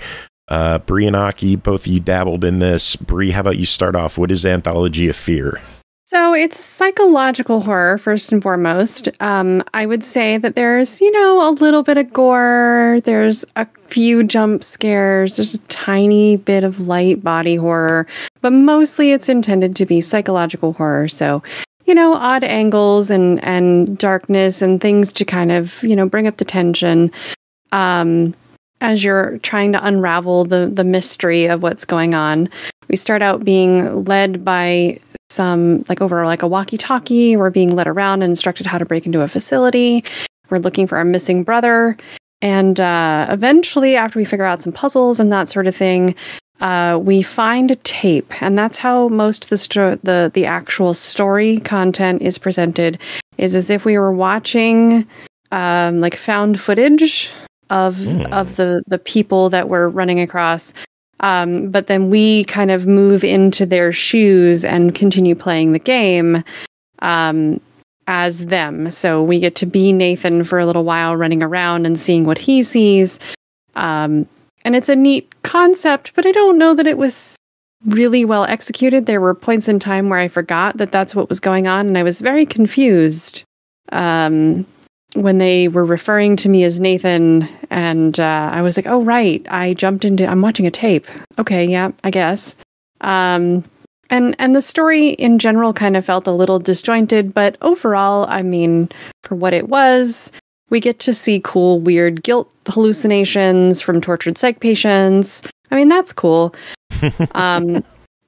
Bree and Aki, both of you dabbled in this. Bree, how about you start off? What is Anthology of Fear? So it's psychological horror, first and foremost. I would say that there's, you know, a little bit of gore. There's a few jump scares. There's a tiny bit of light body horror. But mostly it's intended to be psychological horror. So, you know, odd angles and darkness and things to kind of, you know, bring up the tension. As you're trying to unravel the mystery of what's going on. We start out being led by some, like, over like a walkie-talkie. We're being led around and instructed how to break into a facility. We're looking for our missing brother. And eventually, after we figure out some puzzles and that sort of thing, we find a tape. And that's how most of the actual story content is presented, is as if we were watching like found footage of the people that we're running across. But then we kind of move into their shoes and continue playing the game as them. So we get to be Nathan for a little while, running around and seeing what he sees. And it's a neat concept, but I don't know that it was really well executed. There were points in time where I forgot that that's what was going on, and I was very confused when they were referring to me as Nathan, and I was like, oh, right, I jumped into, I'm watching a tape. Okay, yeah, I guess. And the story in general kind of felt a little disjointed, but overall, I mean, for what it was, we get to see cool, weird guilt hallucinations from tortured psych patients. I mean, that's cool.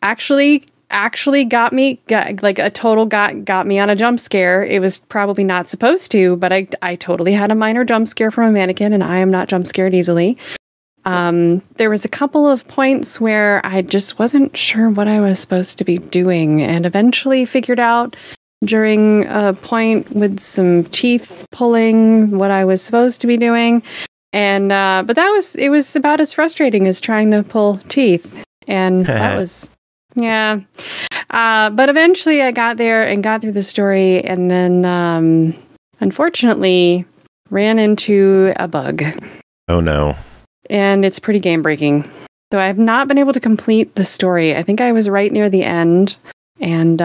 Actually got me on a jump scare. It was probably not supposed to, but I totally had a minor jump scare from a mannequin, and I am not jump scared easily. There was a couple of points where I just wasn't sure what I was supposed to be doing, and eventually figured out during a point with some teeth pulling what I was supposed to be doing. And but it was about as frustrating as trying to pull teeth, and that was. Yeah. But eventually I got there and got through the story, and then unfortunately ran into a bug. Oh no. And it's pretty game breaking. So I have not been able to complete the story. I think I was right near the end, and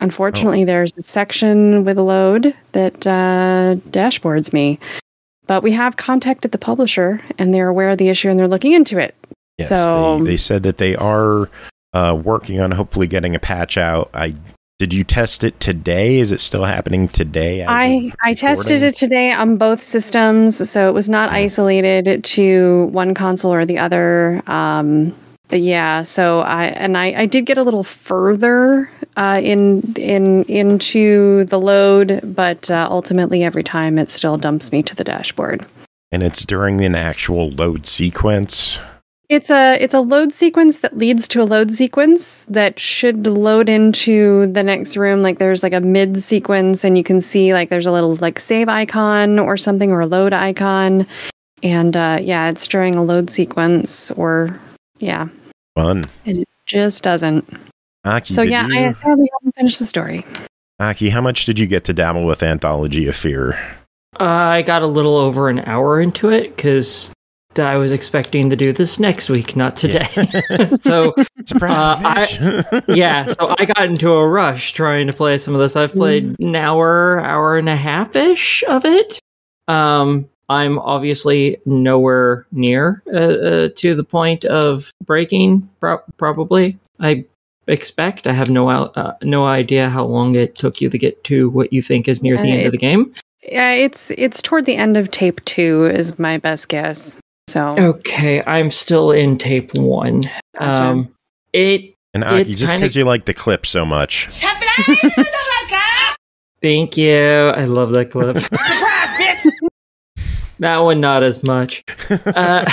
unfortunately there's a section with a load that dashboards me. But we have contacted the publisher, and they're aware of the issue, and they're looking into it. Yes, so they said that they are working on hopefully getting a patch out. Did you test it today? Is it still happening today? I tested it today on both systems, so it was not isolated to one console or the other. But yeah, so I did get a little further into the load, but ultimately every time it still dumps me to the dashboard. And it's during an actual load sequence. It's a load sequence that leads to a load sequence that should load into the next room. Like, there's like a mid sequence, and you can see like there's a little like save icon or something, or a load icon. And yeah, it's during a load sequence, or yeah. Fun. And it just doesn't. Aki, so yeah, I sadly haven't finished the story. Aki, how much did you get to dabble with Anthology of Fear? I got a little over an hour into it because I was expecting to do this next week, not today. Yeah. So, so I got into a rush trying to play some of this. I've played an hour, hour and a half-ish of it. I'm obviously nowhere near to the point of breaking, probably. I expect. I have no idea how long it took you to get to what you think is near the end of the game. Yeah, it's toward the end of tape 2 is my best guess. So okay, I'm still in tape 1. Gotcha. Just because you like the clip so much. Thank you. I love that clip. Surprise, bitch! That one, not as much. I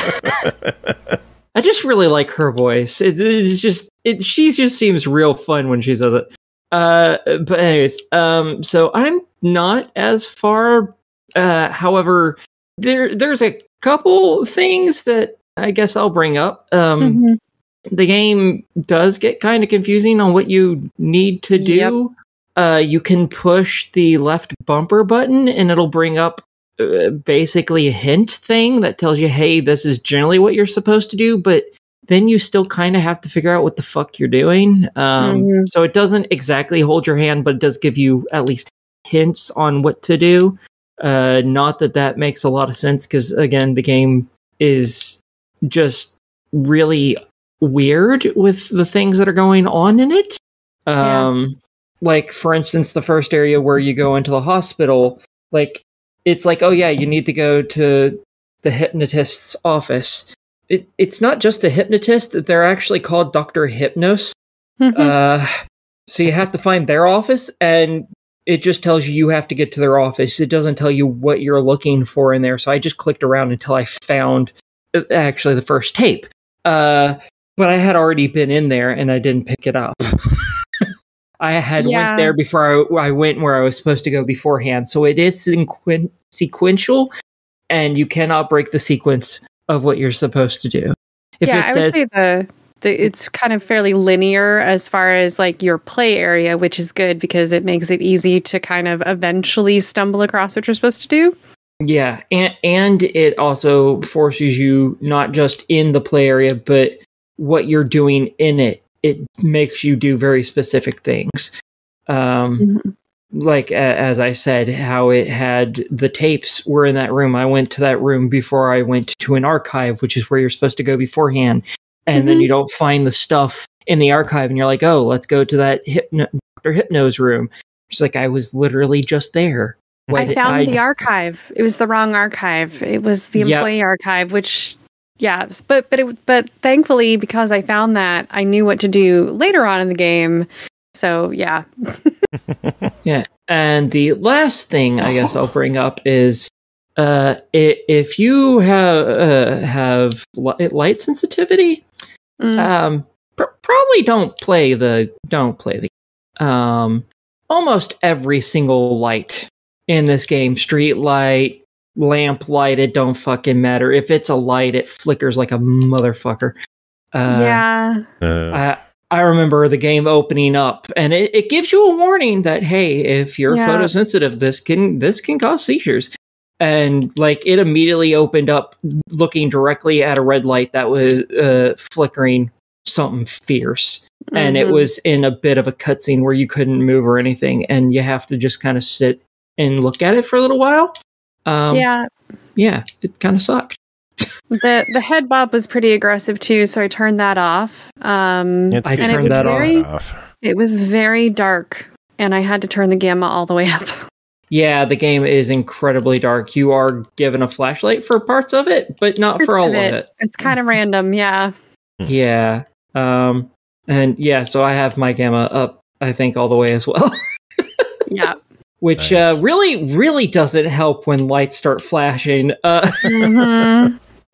just really like her voice. She just seems real fun when she says it. But anyways, so I'm not as far. However, there's a couple things that I guess I'll bring up. The game does get kind of confusing on what you need to do. Yep. You can push the left bumper button and it'll bring up basically a hint thing that tells you, hey, this is generally what you're supposed to do, but then you still kind of have to figure out what the fuck you're doing. So it doesn't exactly hold your hand, but it does give you at least hints on what to do. Not that that makes a lot of sense, because again, the game is just really weird with the things that are going on in it. Like, for instance, the first area where you go into the hospital, like, it's like, oh yeah, you need to go to the hypnotist's office. It's not just a hypnotist. They're actually called Dr. Hypnos. So you have to find their office, and it just tells you have to get to their office. It doesn't tell you what you're looking for in there. So I just clicked around until I found actually the first tape. But I had already been in there, and I didn't pick it up. I had went there before I went where I was supposed to go beforehand. So it is sequential, and you cannot break the sequence of what you're supposed to do. It's kind of fairly linear as far as like your play area, which is good because it makes it easy to kind of eventually stumble across what you're supposed to do. Yeah, and it also forces you not just in the play area, but what you're doing in it. It makes you do very specific things. Like, as I said, how it had the tapes were in that room. I went to that room before I went to an archive, which is where you're supposed to go beforehand. And then you don't find the stuff in the archive, and you're like, oh, let's go to that Dr. Hypno's room. It's like, I was literally just there. I found the archive. It was the wrong archive. It was the employee archive, which... Yeah, but thankfully, because I found that, I knew what to do later on in the game. So, yeah. Yeah. And the last thing I guess I'll bring up is if you have light sensitivity, probably don't play the almost every single light in this game, street light, lamp light, it don't fucking matter. If it's a light, it flickers like a motherfucker. I remember the game opening up, and it gives you a warning that, hey, if you're photosensitive, this can cause seizures. And like, it immediately opened up looking directly at a red light that was flickering something fierce. And it was in a bit of a cutscene where you couldn't move or anything, and you have to just kind of sit and look at it for a little while. It kind of sucked. The head bob was pretty aggressive too, so I turned that off. It was very dark, and I had to turn the gamma all the way up. Yeah, the game is incredibly dark. You are given a flashlight for parts of it, but not for all of it. It's kind of random, yeah. Yeah. So I have my gamma up, I think, all the way as well. Yeah. Which nice. Really, really doesn't help when lights start flashing.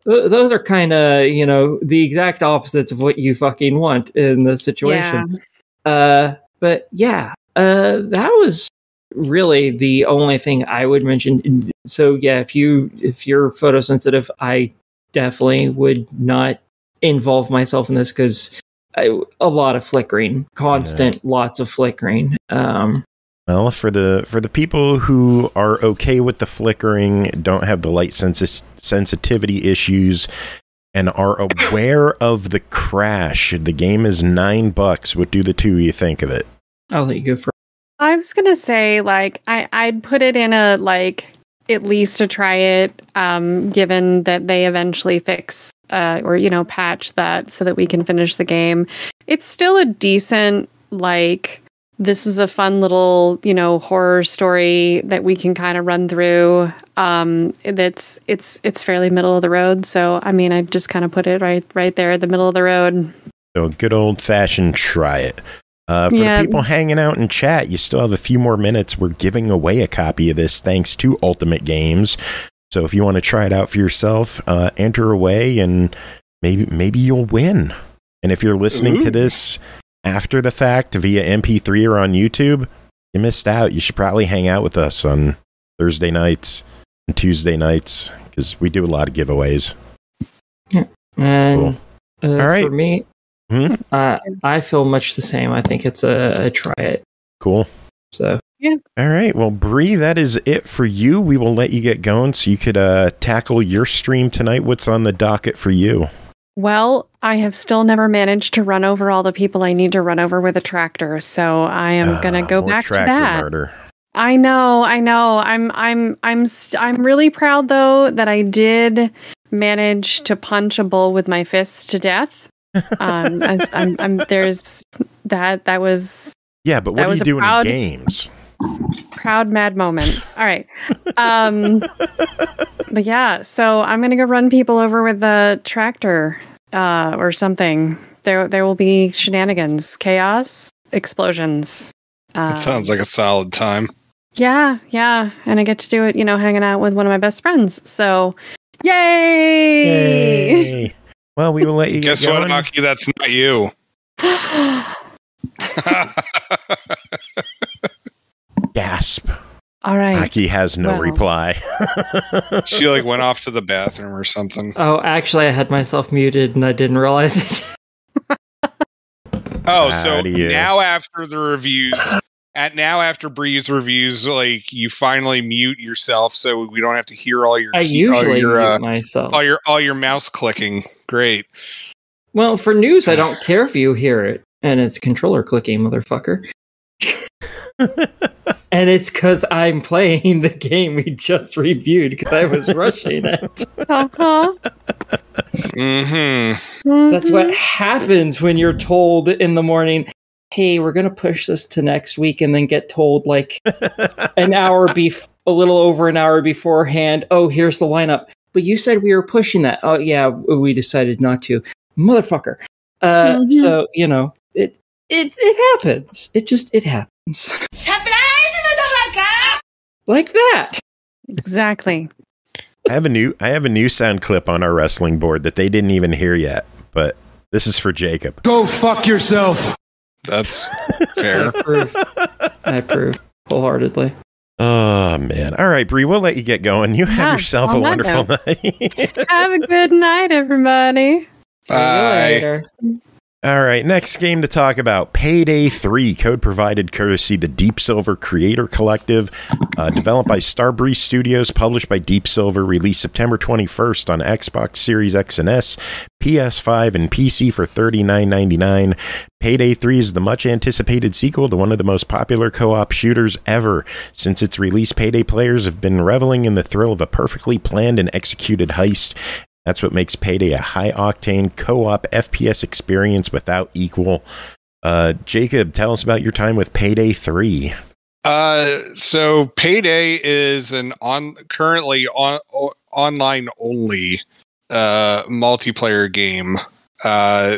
Those are kind of, you know, the exact opposites of what you fucking want in the situation. Yeah. That was really the only thing I would mention. So yeah, if you're photosensitive, I definitely would not involve myself in this, because a lot of flickering, constant, lots of flickering. Well, for the people who are okay with the flickering, don't have the light sensitivity issues, and are aware of the crash, the game is $9. What do the two of you think of it? I'll let you go first. I was gonna say, like, I'd put it in a, like, at least to try it, given that they eventually fix or, you know, patch that so that we can finish the game. It's still a decent, like, this is a fun little, you know, horror story that we can kind of run through. It's fairly middle of the road. So, I mean, I just kind of put it right there at the middle of the road. So good old fashioned try it. For the people hanging out in chat, you still have a few more minutes. We're giving away a copy of this thanks to Ultimate Games. So if you want to try it out for yourself, enter away and maybe you'll win. And if you're listening to this after the fact via MP3 or on YouTube, you missed out. You should probably hang out with us on Thursday nights and Tuesday nights because we do a lot of giveaways. Yeah. And cool. All right. For me... I feel much the same. I think it's a try it. Cool. So yeah. All right. Well, Bree, that is it for you. We will let you get going so you could tackle your stream tonight. What's on the docket for you? Well, I have still never managed to run over all the people I need to run over with a tractor, so I am gonna go back to that. Murder. I know. I'm really proud though that I did manage to punch a bull with my fists to death. There's that was, yeah, but what are you doing in games? Proud mad moment. All right. But yeah, so I'm going to go run people over with the tractor, or something. There will be shenanigans, chaos, explosions. That sounds like a solid time. Yeah. Yeah. And I get to do it, you know, hanging out with one of my best friends. So yay! Well, we will let you guess what, Maki? That's not you. Gasp. All right. Maki has no reply. She like went off to the bathroom or something. Oh, actually, I had myself muted and I didn't realize it. So now after the reviews, after Bree's reviews, like you finally mute yourself, so we don't have to hear all your. I usually mute myself. All your mouse clicking. Great. Well, for news, I don't care if you hear it, and it's controller clicking, motherfucker. And it's because I'm playing the game we just reviewed because I was rushing it. That's what happens when you're told in the morning, hey, we're going to push this to next week, and then get told like a little over an hour beforehand, oh, here's the lineup. But you said we were pushing that. Oh, yeah, we decided not to. Motherfucker. So, you know, it happens. It happens. Surprise, motherfucker! Like that. Exactly. I have a new sound clip on our wrestling board that they didn't even hear yet, but this is for Jacob. Go fuck yourself. That's fair. I approve wholeheartedly. Oh, man. All right, Bree, we'll let you get going. You have yourself a wonderful night. Have a good night, everybody. Bye. See you later. All right, next game to talk about, Payday 3, code provided courtesy the Deep Silver Creator Collective, developed by Starbreeze Studios, published by Deep Silver, released September 21st on Xbox Series X and S, PS5, and PC for $39.99. Payday 3 is the much-anticipated sequel to one of the most popular co-op shooters ever. Since its release, Payday players have been reveling in the thrill of a perfectly planned and executed heist. That's what makes Payday a high-octane co-op FPS experience without equal. Jacob, tell us about your time with Payday 3. So Payday is currently online-only multiplayer game.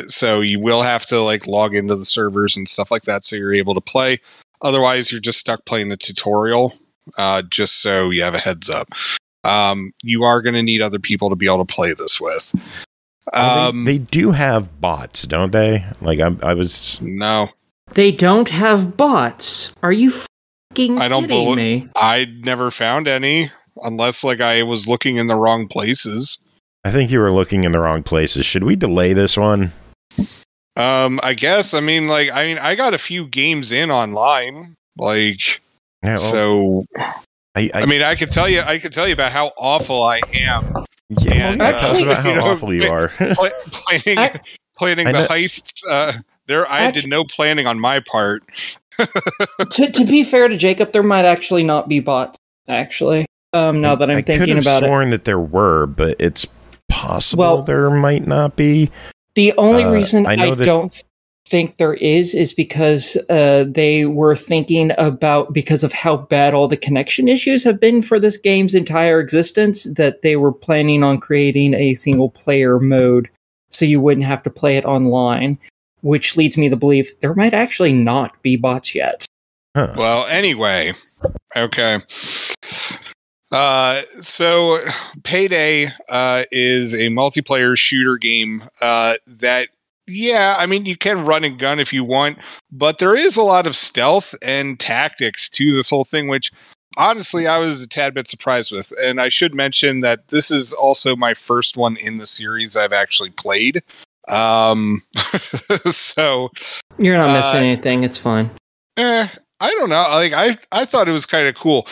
So you will have to like log into the servers and stuff like that so you're able to play. Otherwise, you're just stuck playing the tutorial, just so you have a heads up. You are going to need other people to be able to play this with. They do have bots, don't they? Like no, they don't have bots. Are you fucking kidding me? I never found any, unless like I was looking in the wrong places. I think you were looking in the wrong places. Should we delay this one? I guess. I mean, I got a few games in online, like. Yeah, well, so I mean, I could tell you about how awful I am. Yeah, and, tell us about how awful you are. planning the heists. I did no planning on my part. To be fair to Jacob, there might actually not be bots. Actually, now that I'm thinking about it, I could have sworn that there were, but it's possible there might not be. The only reason I don't think there is because they were thinking about, because of how bad all the connection issues have been for this game's entire existence, that they were planning on creating a single player mode so you wouldn't have to play it online, which leads me to believe there might actually not be bots yet. Huh. Well, anyway, okay. So Payday is a multiplayer shooter game that, yeah, I mean, you can run and gun if you want, but there is a lot of stealth and tactics to this whole thing, which honestly I was a tad bit surprised with. And I should mention that this is also my first one in the series I've actually played. So you're not missing anything. It's fine. I don't know. Like I thought it was kind of cool.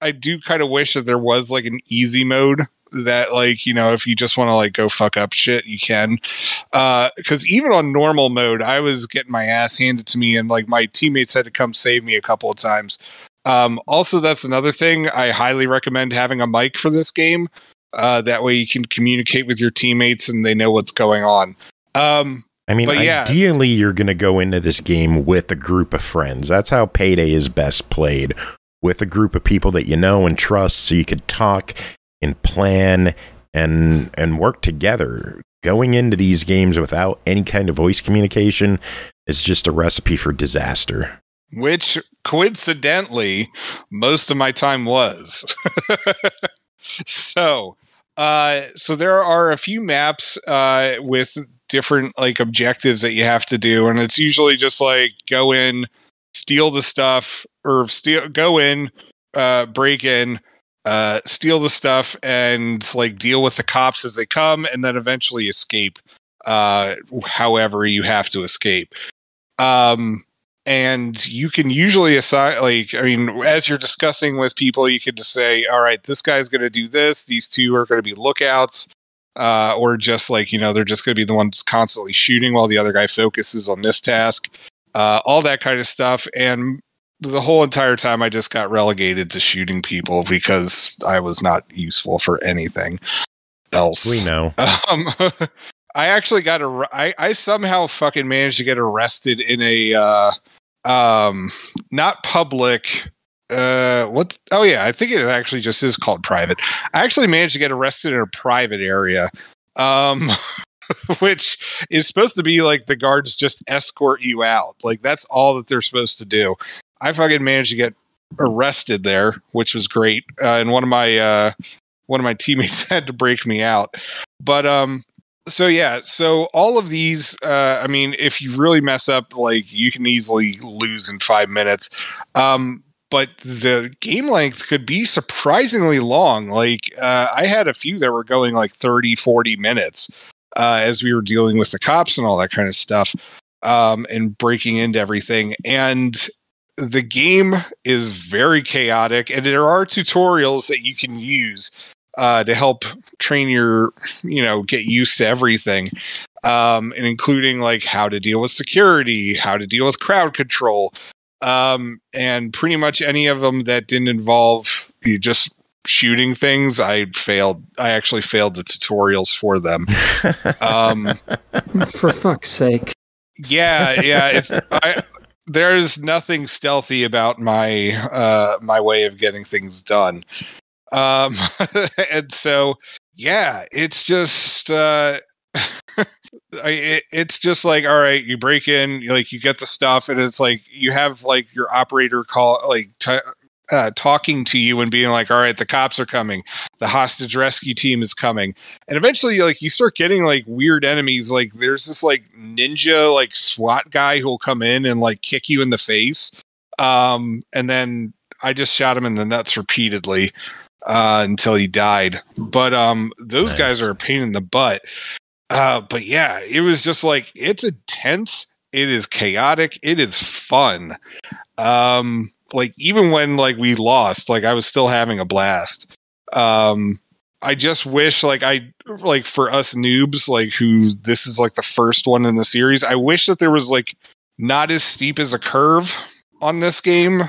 I do kind of wish that there was like an easy mode that, like, you know, if you just want to like go fuck up shit, you can. Because even on normal mode, I was getting my ass handed to me, and like my teammates had to come save me a couple of times. Also, that's another thing. I highly recommend having a mic for this game. That way you can communicate with your teammates and they know what's going on. I mean, ideally, you're going to go into this game with a group of friends. That's how Payday is best played, with a group of people that you know and trust, so you could talk and plan and work together. Going into these games without any kind of voice communication is just a recipe for disaster. Which, coincidentally, most of my time was. So there are a few maps with different like objectives that you have to do, and it's usually just like go in, steal the stuff, or break in, steal the stuff, and like deal with the cops as they come, and then eventually escape. However you have to escape. And you can usually assign, like, I mean, as you're discussing with people, you can just say, all right, this guy's going to do this. These two are going to be lookouts, or just like, you know, they're just going to be the ones constantly shooting while the other guy focuses on this task, all that kind of stuff. And the whole entire time I just got relegated to shooting people because I was not useful for anything else. We know. I actually got I somehow fucking managed to get arrested in a, not public. I think it actually just is called private. I actually managed to get arrested in a private area, which is supposed to be like the guards just escort you out. Like that's all that they're supposed to do. I fucking managed to get arrested there, which was great. And one of my teammates had to break me out, but so all of these, I mean, if you really mess up, like you can easily lose in 5 minutes. But the game length could be surprisingly long. Like I had a few that were going like 30, 40 minutes as we were dealing with the cops and all that kind of stuff and breaking into everything. And the game is very chaotic, and there are tutorials that you can use to help train your, you know, get used to everything, and including like how to deal with security, how to deal with crowd control, and pretty much any of them that didn't involve you just shooting things. I actually failed the tutorials for them. For fuck's sake. Yeah. There's nothing stealthy about my my way of getting things done. And so, yeah, it's just, it's just like, all right, you break in, like you get the stuff, and it's like, you have like your operator call, like talking to you and being like, all right, the cops are coming. The hostage rescue team is coming. And eventually like you start getting like weird enemies. Like there's this like ninja, like SWAT guy who'll come in and like kick you in the face. And then I just shot him in the nuts repeatedly. Until he died. But those guys are a pain in the butt. But yeah, it was just like, it's intense. It is chaotic. It is fun. like even when like we lost, like I was still having a blast. I just wish like for us noobs, like who this is like the first one in the series, I wish that there was like not as steep as a curve on this game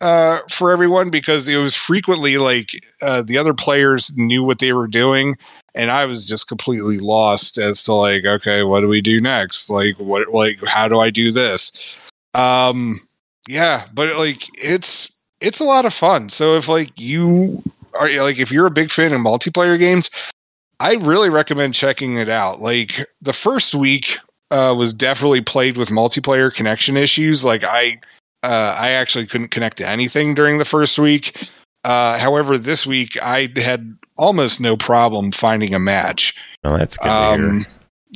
for everyone, because it was frequently like the other players knew what they were doing and I was just completely lost as to like, okay, what do we do next? Like what, like how do I do this? Yeah, but like it's a lot of fun. So if like you are like, if you're a big fan of multiplayer games, I really recommend checking it out. Like the first week was definitely played with multiplayer connection issues. Like I actually couldn't connect to anything during the first week. However, this week I had almost no problem finding a match. Oh, that's good.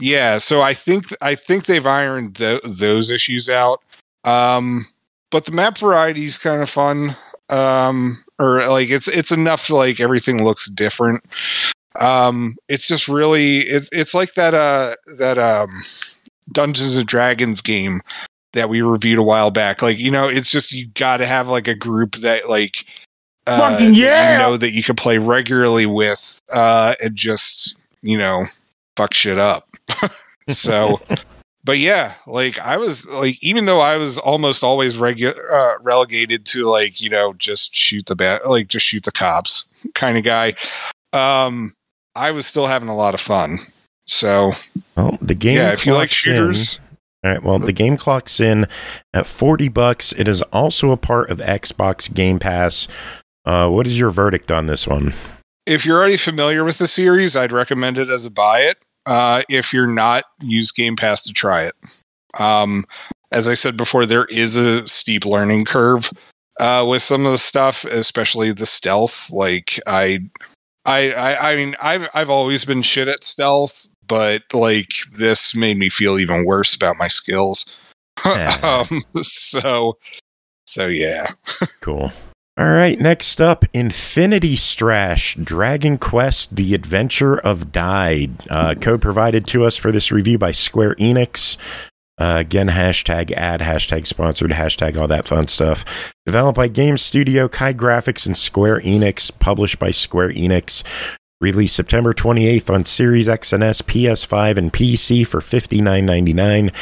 Yeah, so I think they've ironed those issues out. But the map variety is kind of fun. Or like it's enough to like everything looks different. It's just really it's like that Dungeons and Dragons game that we reviewed a while back. Like, you know, it's just you got to have like a group that like you know that you can play regularly with and just, you know, fuck shit up. So but yeah, like I was like, even though I was almost always relegated to like, you know, just shoot the cops kind of guy, I was still having a lot of fun. So, well, the game. Yeah, if you like shooters. All right. Well, the game clocks in at $40. It is also a part of Xbox Game Pass. What is your verdict on this one? If you're already familiar with the series, I'd recommend it as a buy it. If you're not, use Game Pass to try it. As I said before, there is a steep learning curve with some of the stuff, especially the stealth. Like I've always been shit at stealth, but like this made me feel even worse about my skills. So yeah. Cool. All right, next up, Infinity Strash, Dragon Quest, The Adventure of Dide. Code provided to us for this review by Square Enix. Again, hashtag ad, hashtag sponsored, hashtag all that fun stuff. Developed by Game Studio, Kai Graphics, and Square Enix. Published by Square Enix. Released September 28th on Series X and S, PS5, and PC for $59.99.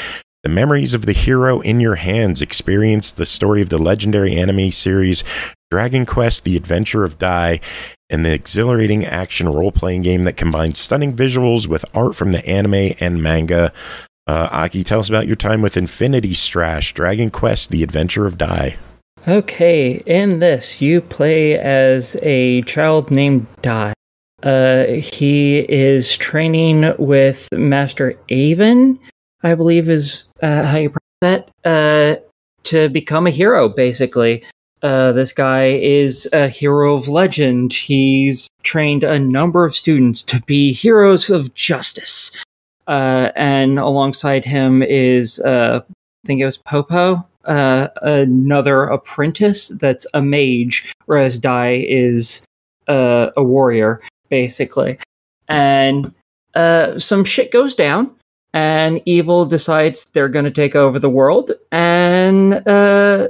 The memories of the hero in your hands. Experience the story of the legendary anime series Dragon Quest, The Adventure of Dai, and the exhilarating action role-playing game that combines stunning visuals with art from the anime and manga. Aki, tell us about your time with Infinity Strash, Dragon Quest, The Adventure of Dai. Okay, in this, you play as a child named Dai. He is training with Master Aven, I believe is how you pronounce that, to become a hero, basically. This guy is a hero of legend. He's trained a number of students to be heroes of justice. And alongside him is, I think it was Popo, another apprentice that's a mage, whereas Dai is a warrior, basically. And some shit goes down. And Evil decides they're going to take over the world, and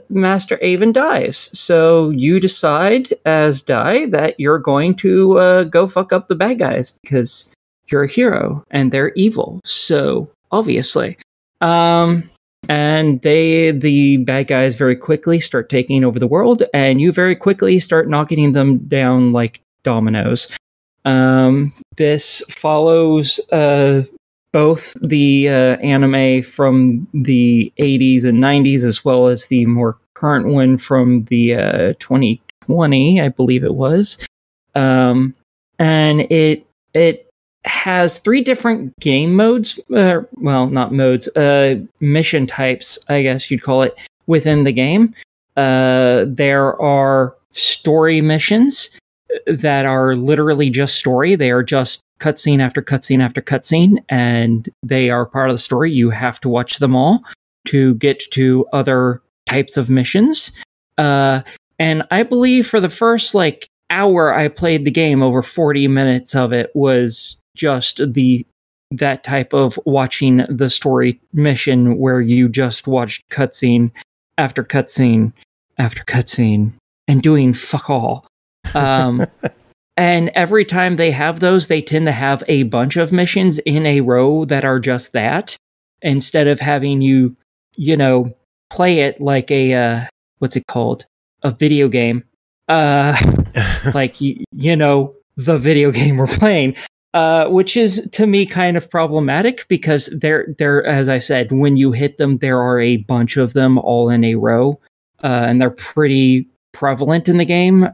Master Aven dies. So you decide, as Dai, that you're going to go fuck up the bad guys, because you're a hero, and they're evil, so obviously. And the bad guys very quickly start taking over the world, and you very quickly start knocking them down like dominoes. This follows... both the anime from the 80s and 90s, as well as the more current one from the 2020, I believe it was. And it has three different game modes, well, not modes, mission types, I guess you'd call it, within the game. There are story missions that are literally just story. They are just cutscene after cutscene after cutscene, and they are part of the story. You have to watch them all to get to other types of missions. And I believe for the first like hour I played the game, over 40 minutes of it was just that type of watching the story mission, where you just watched cutscene after cutscene after cutscene and doing fuck all. And every time they have those, they tend to have a bunch of missions in a row that are just that, instead of having you, you know, play it like a, what's it called? A video game. Like, you know, the video game we're playing, which is to me kind of problematic because they're, as I said, when you hit them, there are a bunch of them all in a row, and they're pretty prevalent in the game.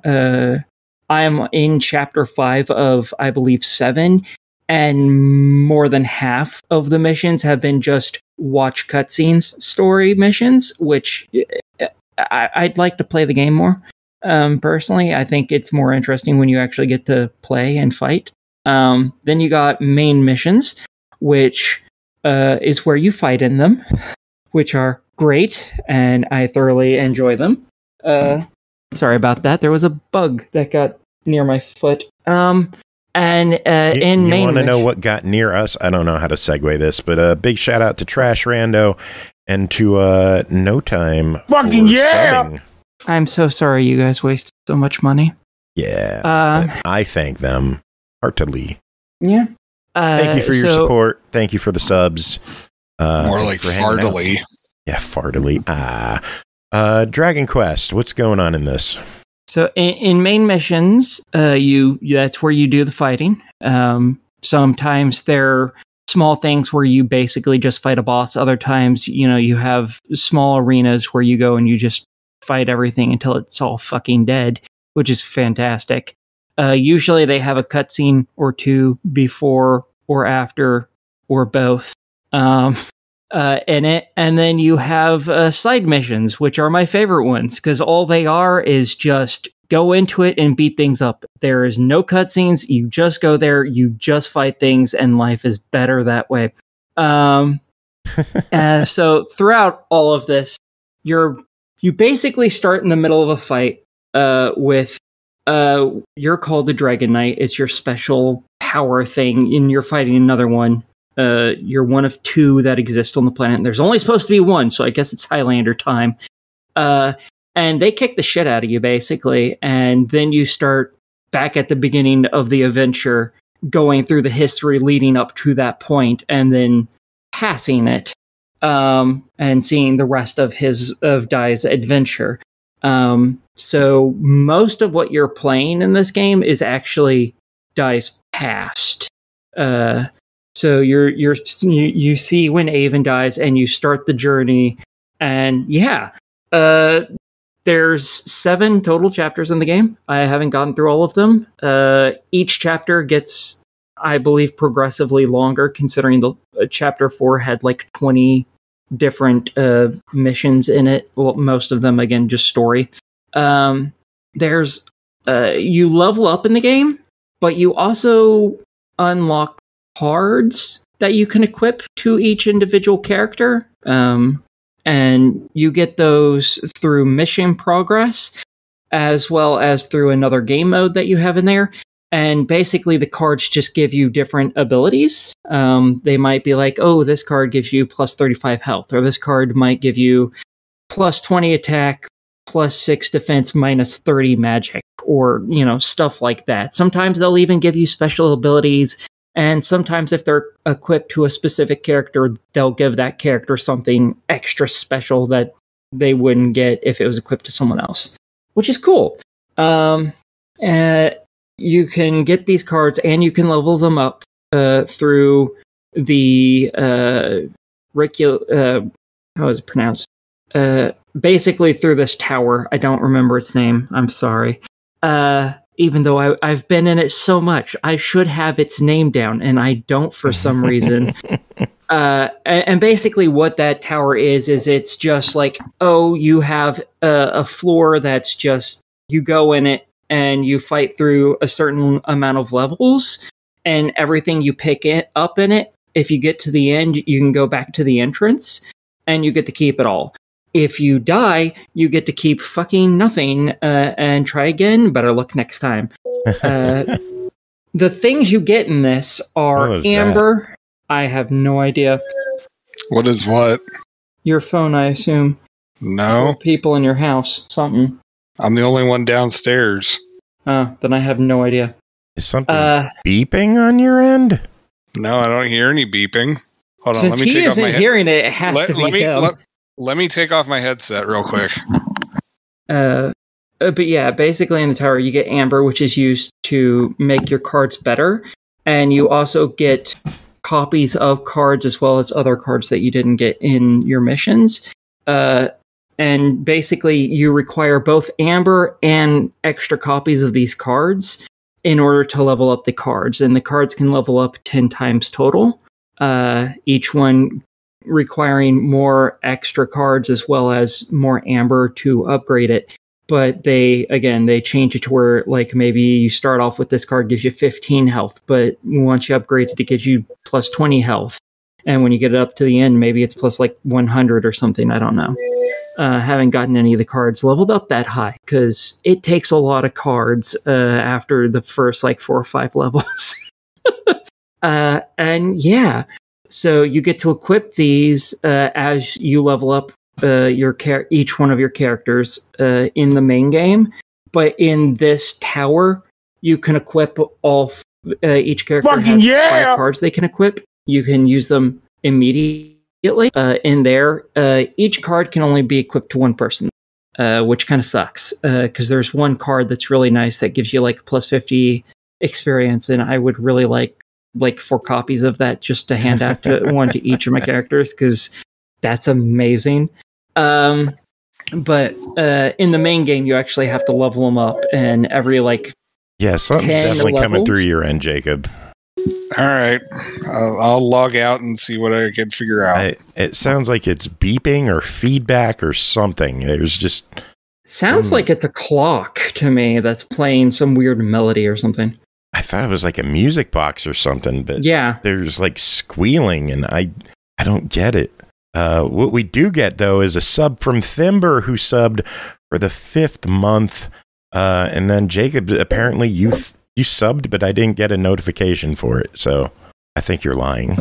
I'm in chapter 5 of, I believe, 7, and more than half of the missions have been just watch cutscenes, story missions, which I'd like to play the game more. Personally, I think it's more interesting when you actually get to play and fight. Then you got main missions, which is where you fight in them, which are great, and I thoroughly enjoy them. Sorry about that. There was a bug that got near my foot. You want to know what got near us? I don't know how to segue this, but a big shout out to Trash Rando and to No Time. Fucking yeah! Subbing. I'm so sorry you guys wasted so much money. Yeah. I thank them heartily. Yeah. Thank you for your support. Thank you for the subs. More like fartily. Yeah, fartily. Dragon Quest, what's going on in this? So in main missions, that's where you do the fighting. Sometimes they're small things where you basically just fight a boss. Other times, you know, you have small arenas where you go and you just fight everything until it's all fucking dead, which is fantastic. Usually they have a cutscene or two before or after or both in it. And then you have side missions, which are my favorite ones, because all they are is just go into it and beat things up. There is no cutscenes. You just go there. You just fight things, and life is better that way. So throughout all of this, you basically start in the middle of a fight with you're called the Dragon Knight. It's your special power thing, and you're fighting another one. You're one of two that exist on the planet. There's only supposed to be one, so I guess it's Highlander time. And they kick the shit out of you, basically. And then you start back at the beginning of the adventure, going through the history leading up to that point, and then passing it. And seeing the rest of Dai's adventure. So most of what you're playing in this game is actually Dai's past. So you see when Aven dies, and you start the journey. And yeah, there's 7 total chapters in the game. I haven't gotten through all of them. Each chapter gets, I believe, progressively longer, considering the chapter 4 had like 20. Different missions in it. Well, most of them, again, just story. There's you level up in the game, but you also unlock cards that you can equip to each individual character, and you get those through mission progress, as well as through another game mode that you have in there. And basically, the cards just give you different abilities. They might be like, oh, this card gives you plus 35 health, or this card might give you plus 20 attack, plus 6 defense, minus 30 magic, or, you know, stuff like that. Sometimes they'll even give you special abilities, and sometimes if they're equipped to a specific character, they'll give that character something extra special that they wouldn't get if it was equipped to someone else, which is cool. You can get these cards, and you can level them up through the how is it pronounced? Basically through this tower. I don't remember its name. I'm sorry. Even though I've been in it so much, I should have its name down, and I don't for some reason. And basically what that tower is it's just like, oh, you have a floor that's just, you go in it, and you fight through a certain amount of levels, and everything you pick up in it, if you get to the end, you can go back to the entrance, and you get to keep it all. If you die, you get to keep fucking nothing, and try again. Better luck next time. The things you get in this are amber. That? I have no idea. What is what? Your phone, I assume. No. People in your house. Something. I'm the only one downstairs. Then I have no idea. Is something beeping on your end? No, I don't hear any beeping. Hold on, since let me take off my headset. He isn't hearing it, it has to be him. Let me take off my headset real quick. But yeah, basically in the tower, you get amber, which is used to make your cards better. And you also get copies of cards as well as other cards that you didn't get in your missions. And basically, you require both amber and extra copies of these cards in order to level up the cards. And the cards can level up 10 times total, each one requiring more extra cards as well as more amber to upgrade it. But they change it to where, like, maybe you start off with this card, gives you 15 health, but once you upgrade it, it gives you plus 20 health. And when you get it up to the end, maybe it's plus, like, 100 or something. I don't know. Haven't gotten any of the cards leveled up that high, because it takes a lot of cards after the first, like, 4 or 5 levels. And, yeah. So you get to equip these as you level up each one of your characters in the main game. But in this tower, you can equip all... each character has 5 cards they can equip. You can use them immediately in there. Each card can only be equipped to one person, which kind of sucks, because there's one card that's really nice that gives you like plus 50 experience, and I would really like 4 copies of that just to hand out to one to each of my characters, because that's amazing. But in the main game, you actually have to level them up, and every like something's definitely coming through your end, Jacob. All right, I'll log out and see what I can figure out. It sounds like it's beeping or feedback or something. There's just like it's a clock to me that's playing some weird melody or something. I thought it was like a music box or something, but yeah, there's like squealing, and I don't get it. What we do get though is a sub from Thimber, who subbed for the 5th month, and then Jacob, apparently you subbed, but I didn't get a notification for it, so I think you're lying.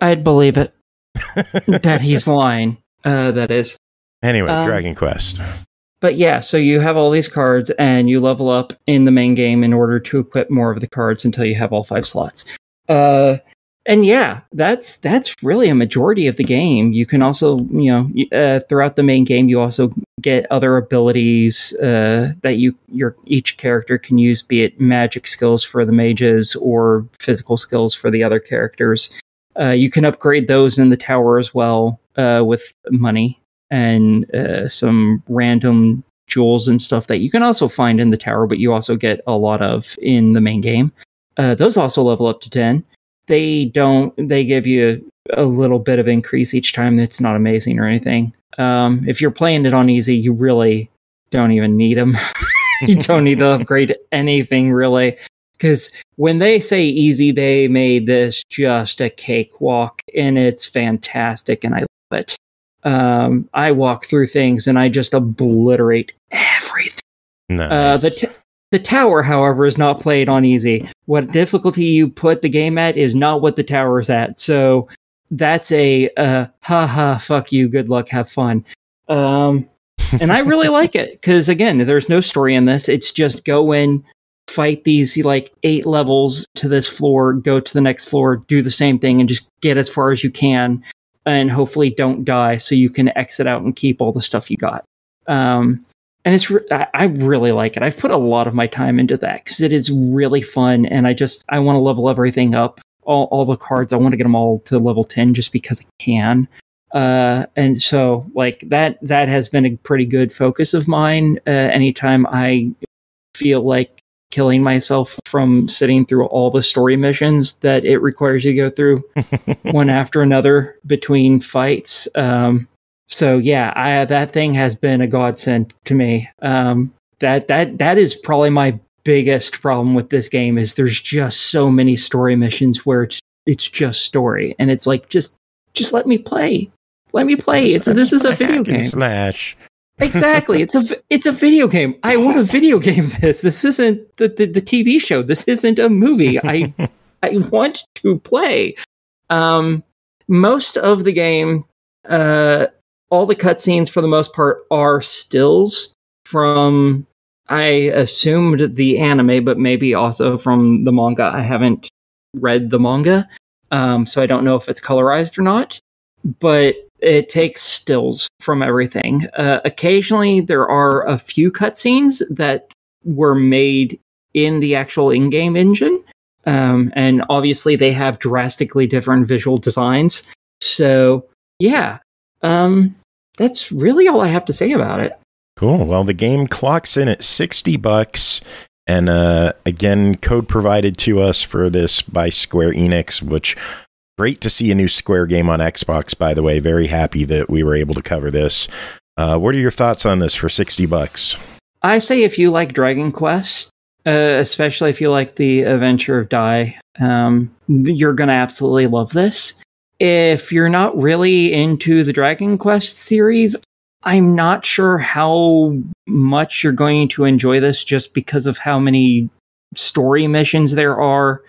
I'd believe it. That he's lying. That is. Anyway, Dragon Quest. But yeah, so you have all these cards, and you level up in the main game in order to equip more of the cards until you have all 5 slots. And yeah, that's really a majority of the game. You can also, throughout the main game, you also get other abilities that each character can use, be it magic skills for the mages or physical skills for the other characters. You can upgrade those in the tower as well with money and some random jewels and stuff that you can also find in the tower, but you also get a lot of in the main game. Those also level up to 10. They give you a little bit of increase each time. That's not amazing or anything. If you're playing it on easy, you really don't even need them. You don't need to upgrade anything, really. Because when they say easy, they made this just a cakewalk, and it's fantastic, and I love it. I walk through things, and I just obliterate everything. Nice. The tower, however, is not played on easy. What difficulty you put the game at is not what the tower is at. So that's a ha-ha, fuck you, good luck, have fun. And I really like it, because, again, there's no story in this. It's just go in, fight these, 8 levels to this floor, go to the next floor, do the same thing, and just get as far as you can, and hopefully don't die so you can exit out and keep all the stuff you got. And I really like it. I've put a lot of my time into that because it is really fun. And I want to level everything up. All the cards, I want to get them all to level 10 just because I can. And so that has been a pretty good focus of mine. Anytime I feel like killing myself from sitting through all the story missions that it requires you to go through one after another between fights. So yeah, that thing has been a godsend to me. That is probably my biggest problem with this game, is there's just so many story missions where it's just story, and it's like just let me play. This is a video game. Slash. Exactly, it's a video game. I want a video game. This isn't the TV show. This isn't a movie. I want to play. Most of the game. all the cutscenes, for the most part, are stills from, I assumed, the anime, but maybe also from the manga. I haven't read the manga, so I don't know if it's colorized or not, but it takes stills from everything. Occasionally, there are a few cutscenes that were made in the actual in-game engine, and obviously they have drastically different visual designs. So, yeah, that's really all I have to say about it. Cool. Well, the game clocks in at $60, and again, code provided to us for this by Square Enix, which, great to see a new Square game on Xbox, by the way. Very happy that we were able to cover this. What are your thoughts on this for $60? I say if you like Dragon Quest, especially if you like the Adventure of Dai, you're going to absolutely love this. If you're not really into the Dragon Quest series, I'm not sure how much you're going to enjoy this just because of how many story missions there are.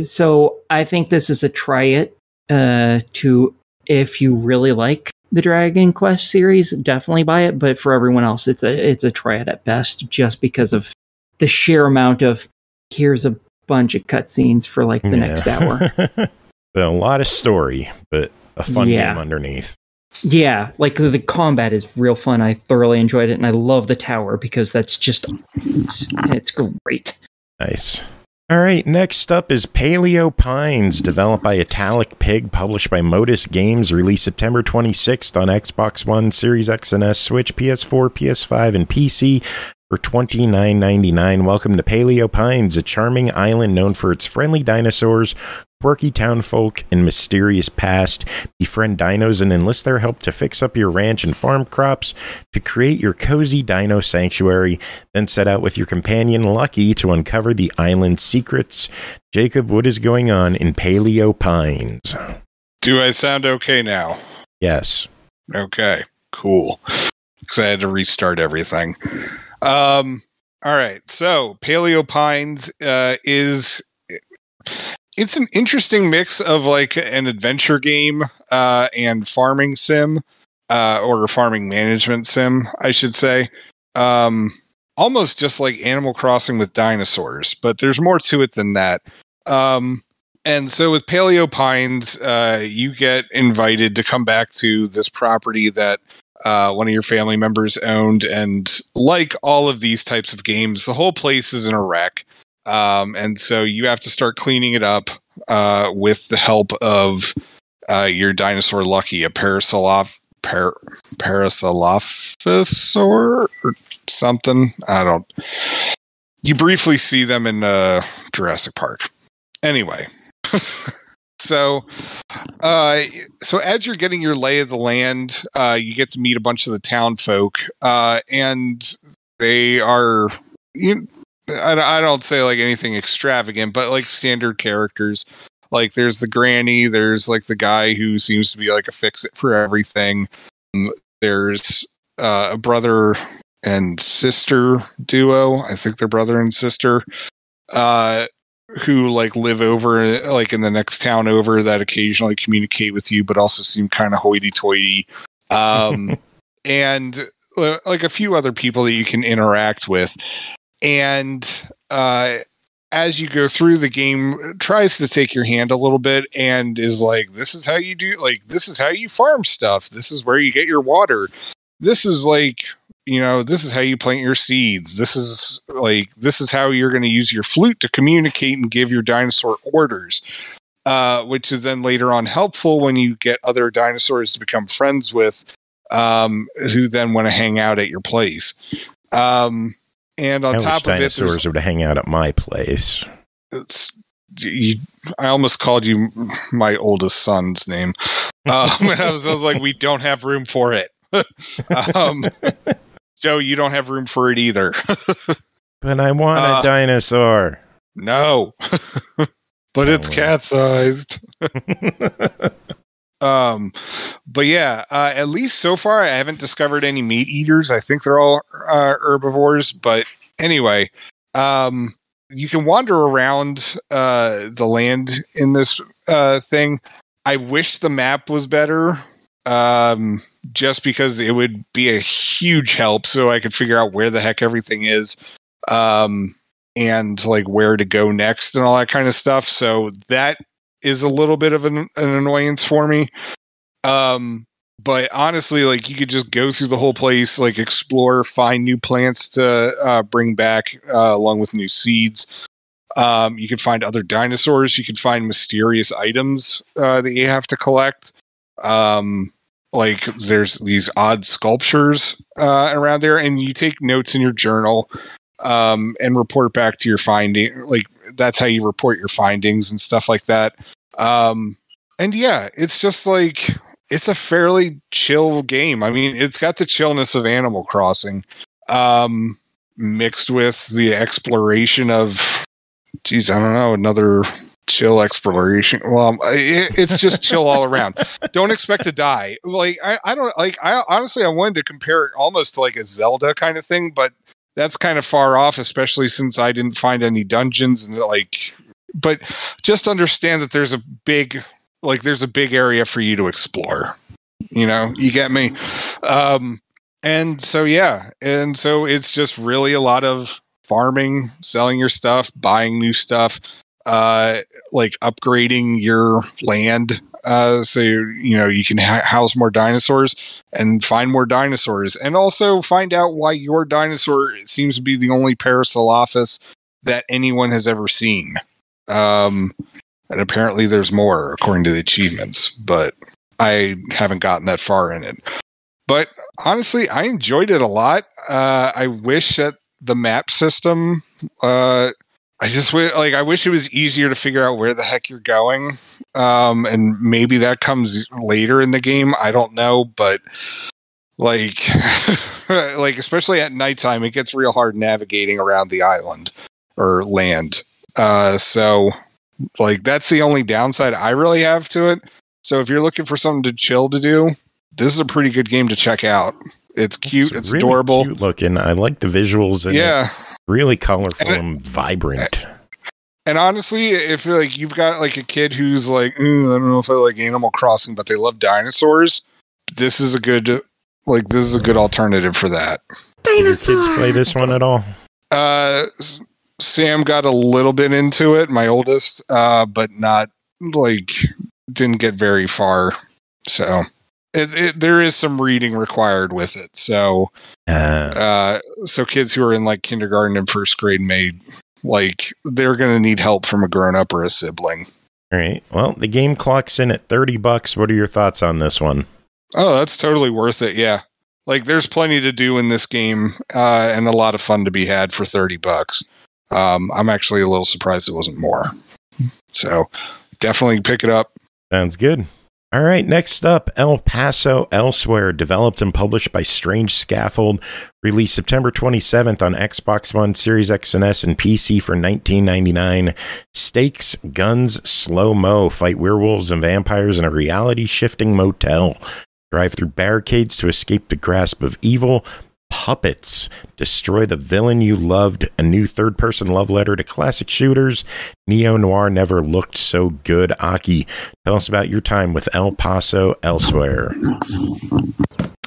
So I think this is a try it to, if you really like the Dragon Quest series, definitely buy it. But for everyone else, it's a try it at best just because of the sheer amount of, here's a bunch of cutscenes for like the next hour. A lot of story, but a fun game underneath. Yeah, like the combat is real fun. I thoroughly enjoyed it, and I love the tower because that's just, it's great. Nice. All right, next up is Paleo Pines, developed by Italic Pig, published by Modus Games, released September 26th on Xbox One, Series X and S, Switch, PS4, PS5, and PC for $29.99. Welcome to Paleo Pines, a charming island known for its friendly dinosaurs, quirky town folk, and mysterious past. Befriend dinos and enlist their help to fix up your ranch and farm crops to create your cozy dino sanctuary. Then set out with your companion Lucky to uncover the island's secrets. Jacob, what is going on in Paleo Pines? Do I sound okay now? Yes. Okay, cool. Because I had to restart everything. All right, so Paleo Pines is... It's an interesting mix of like an adventure game and farming sim, or farming management sim, I should say. Almost just like Animal Crossing with dinosaurs, but there's more to it than that. And so with Paleo Pines, you get invited to come back to this property that one of your family members owned. And like all of these types of games, the whole place is in a wreck. And so you have to start cleaning it up with the help of your dinosaur Lucky, a Parasaurolophus or something. I don't. You briefly see them in Jurassic Park. Anyway, so as you're getting your lay of the land, you get to meet a bunch of the town folk, and they are you. I don't say like anything extravagant, but like standard characters. Like there's the granny, there's like the guy who seems to be like a fix-it for everything. There's a brother and sister duo. I think they're brother and sister who like live over like in the next town over that occasionally communicate with you, but also seem kind of hoity-toity. And like a few other people that you can interact with. And as you go through, the game tries to take your hand a little bit and is like, this is how you do, like, this is how you farm stuff. This is where you get your water. This is like, you know, this is how you plant your seeds. This is like, this is how you're going to use your flute to communicate and give your dinosaur orders, which is then later on helpful when you get other dinosaurs to become friends with, who then want to hang out at your place. And on top of it, dinosaurs would hang out at my place. I almost called you my oldest son's name. And I was like, we don't have room for it. Joe, you don't have room for it either. But I want a dinosaur. No, but it's cat-sized. But yeah, at least so far, I haven't discovered any meat eaters. I think they're all herbivores. But anyway, you can wander around the land in this thing. I wish the map was better just because it would be a huge help so I could figure out where the heck everything is, and like where to go next and all that kind of stuff. So that is a little bit of an annoyance for me. But honestly, like, you could just go through the whole place, like explore, find new plants to bring back along with new seeds. You could find other dinosaurs. You could find mysterious items that you have to collect. Like, there's these odd sculptures around there, and you take notes in your journal and report back to your finding. Like, that's how you report your findings and stuff like that. And yeah, it's just like, it's a fairly chill game. I mean, it's got the chillness of Animal Crossing, mixed with the exploration of, geez, I don't know, another chill exploration. Well, it's just chill all around. Don't expect to die. Like, I don't, like, I honestly, I wanted to compare it almost to like a Zelda kind of thing, but that's kind of far off, especially since I didn't find any dungeons and like, but just understand that there's a big, like, there's a big area for you to explore, you know, you get me? And so, yeah. And so it's just really a lot of farming, selling your stuff, buying new stuff, like upgrading your land. So, you know, you can house more dinosaurs and find more dinosaurs, and also find out why your dinosaur seems to be the only Paracelophus that anyone has ever seen. And apparently there's more according to the achievements, but I haven't gotten that far in it. But honestly, I enjoyed it a lot. I wish that the map system, I wish it was easier to figure out where the heck you're going. And maybe that comes later in the game. I don't know, but like, like, especially at nighttime, it gets real hard navigating around the island or land. So like, that's the only downside I really have to it. So if you're looking for something to chill to do, this is a pretty good game to check out. It's cute. It's really adorable. Cute looking. I like the visuals. And yeah. Really colorful and vibrant. And honestly, if like you've got like a kid who's like, I don't know if I like Animal Crossing, but they love dinosaurs, this is a good, like, this is a good alternative for that. Dinosaur. Did your kids play this one at all? Sam got a little bit into it, my oldest, but not like, didn't get very far. So there is some reading required with it. So, so kids who are in like kindergarten and first grade may, like, they're going to need help from a grown up or a sibling. All right. Well, the game clock's in at $30. What are your thoughts on this one? Oh, that's totally worth it. Yeah. Like, there's plenty to do in this game, and a lot of fun to be had for $30. I'm actually a little surprised it wasn't more. So definitely pick it up. Sounds good. All right, next up, El Paso Elsewhere, developed and published by Strange Scaffold, released September 27th on Xbox One, Series X and S, and PC for $19.99. Stakes, guns, slow-mo, fight werewolves and vampires in a reality-shifting motel. Drive through barricades to escape the grasp of evil. Puppets, destroy the villain you loved. A new third-person love letter to classic shooters. Neo-noir never looked so good. Aki, tell us about your time with El Paso Elsewhere.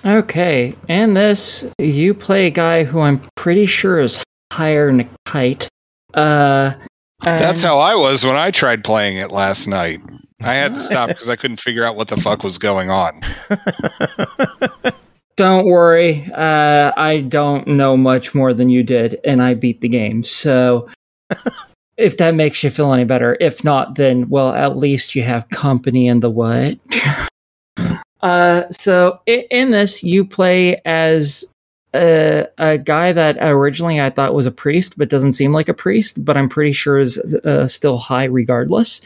Okay, and this, you play a guy who I'm pretty sure is higher than a kite. That's how I was when I tried playing it last night. I had to stop because I couldn't figure out what the fuck was going on. Don't worry, I don't know much more than you did, and I beat the game, so if that makes you feel any better. If not, then, well, at least you have company in the what. So, in this, you play as a guy that originally I thought was a priest, but doesn't seem like a priest, but I'm pretty sure is still high regardless.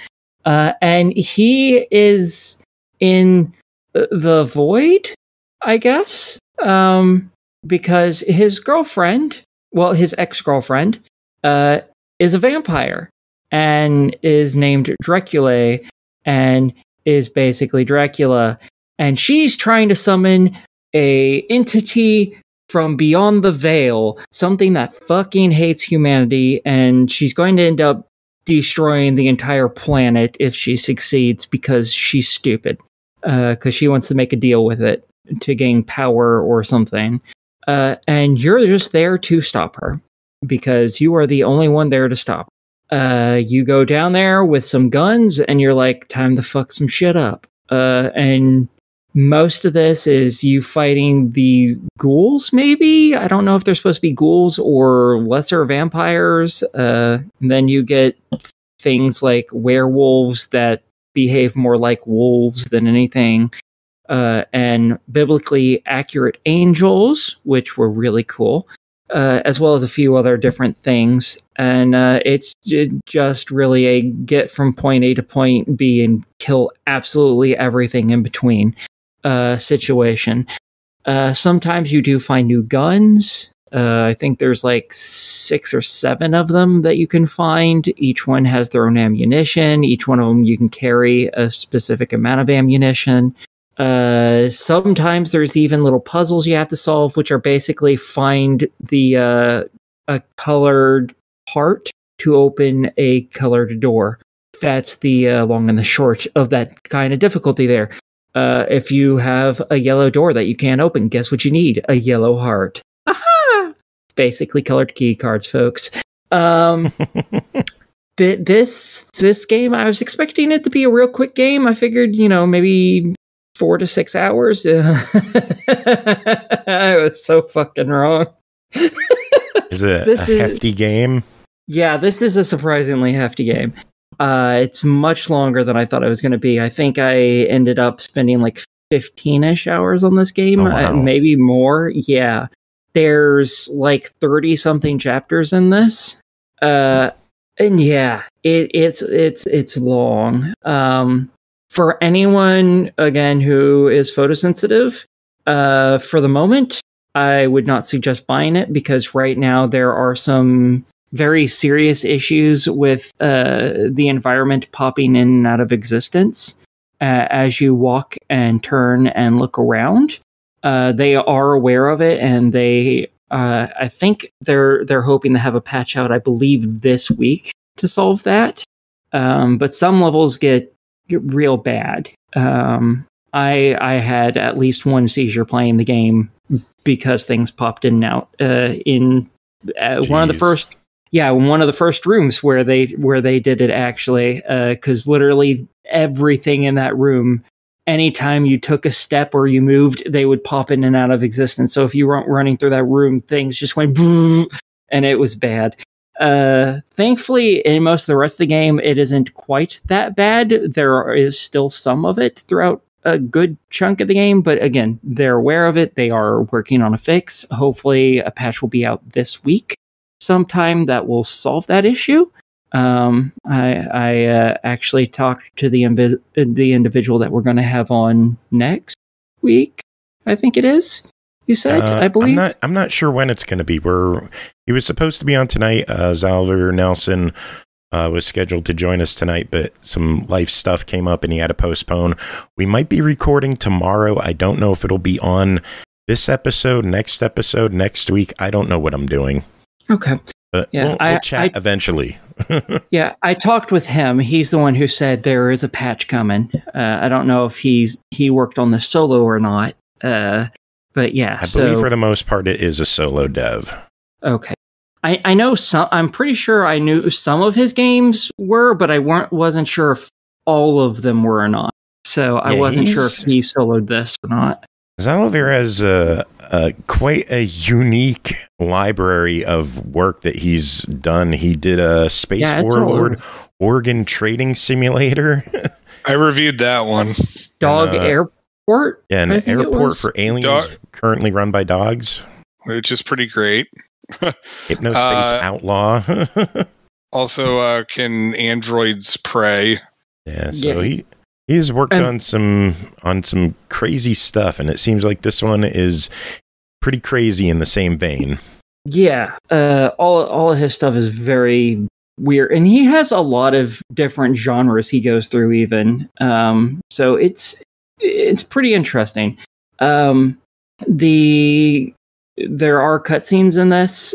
And he is in the void, I guess, because his girlfriend, well, his ex-girlfriend, is a vampire and is named Dracula and is basically Dracula. And she's trying to summon a entity from beyond the veil, something that fucking hates humanity. And she's going to end up destroying the entire planet if she succeeds because she's stupid. because she wants to make a deal with it to gain power or something. And you're just there to stop her because you are the only one there to stop her. You go down there with some guns and you're like, time to fuck some shit up. And most of this is you fighting these ghouls, maybe? I don't know if they're supposed to be ghouls or lesser vampires. And then you get things like werewolves that behave more like wolves than anything. And biblically accurate angels, which were really cool. As well as a few other different things. And it's just really a get from point A to point B and kill absolutely everything in between situation. Sometimes you do find new guns. I think there's like 6 or 7 of them that you can find. Each one has their own ammunition. Each one of them you can carry a specific amount of ammunition. Sometimes there's even little puzzles you have to solve, which are basically find the a colored heart to open a colored door. That's the long and the short of that kind of difficulty there. If you have a yellow door that you can't open, guess what you need? A yellow heart. Aha! Basically colored key cards, folks. This game, I was expecting it to be a real quick game. I figured, you know, maybe 4 to 6 hours. I was so fucking wrong. Is it a hefty game? Yeah, this is a surprisingly hefty game. It's much longer than I thought it was going to be. I think I ended up spending like 15-ish hours on this game, maybe more. Yeah, there's like 30-something chapters in this, and yeah, it's long. For anyone, again, who is photosensitive, for the moment, I would not suggest buying it because right now there are some very serious issues with the environment popping in and out of existence as you walk and turn and look around. They are aware of it, and they, I think they're hoping to have a patch out, I believe, this week to solve that. But some levels get real bad. I had at least one seizure playing the game because things popped in and out in one of the first rooms where they did it, actually, because literally everything in that room, anytime you took a step or you moved, they would pop in and out of existence. So if you weren't running through that room, things just went boom, and it was bad. Thankfully, in most of the rest of the game, it isn't quite that bad. There is still some of it throughout a good chunk of the game, but again, they're aware of it. They are working on a fix. Hopefully, a patch will be out this week sometime that will solve that issue. I actually talked to the individual that we're going to have on next week, I think it is. You said, I believe. I'm not sure when it's going to be. He was supposed to be on tonight. Xavier Nelson was scheduled to join us tonight, but some life stuff came up and he had to postpone. We might be recording tomorrow. I don't know if it'll be on this episode, next week. I don't know what I'm doing. Okay. But yeah, we'll chat eventually. Yeah, I talked with him. He's the one who said there is a patch coming. I don't know if he worked on the solo or not. But yeah, I believe for the most part it is a solo dev. Okay, I know some. I'm pretty sure I knew some of his games were, but I wasn't sure if all of them were or not. So I wasn't sure if he soloed this or not. Zalavier has quite a unique library of work that he's done. He did a Space Warlord organ trading simulator. I reviewed that one. Dog Airport. Yeah, an airport for aliens currently run by dogs, which is pretty great. Hypnospace Outlaw. Also, can androids pray? Yeah, so he's worked on some crazy stuff, and it seems like this one is pretty crazy in the same vein. Yeah, all of his stuff is very weird, and he has a lot of different genres he goes through, even so it's pretty interesting. There are cutscenes in this.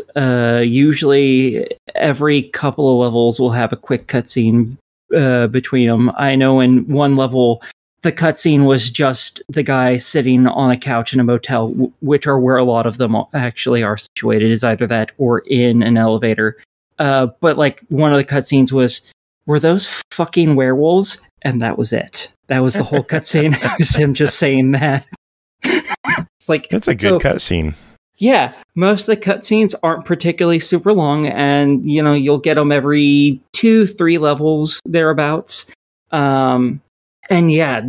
Usually every couple of levels will have a quick cutscene between them. I know in one level the cutscene was just the guy sitting on a couch in a motel, which are where a lot of them actually are situated, is either that or in an elevator. But like one of the cutscenes was, were those fucking werewolves? And that was it. That was the whole cutscene. It was him just saying that. It's like, that's a good cutscene. Yeah, most of the cutscenes aren't particularly super long, and you know, you'll get them every 2-3 levels thereabouts. And yeah,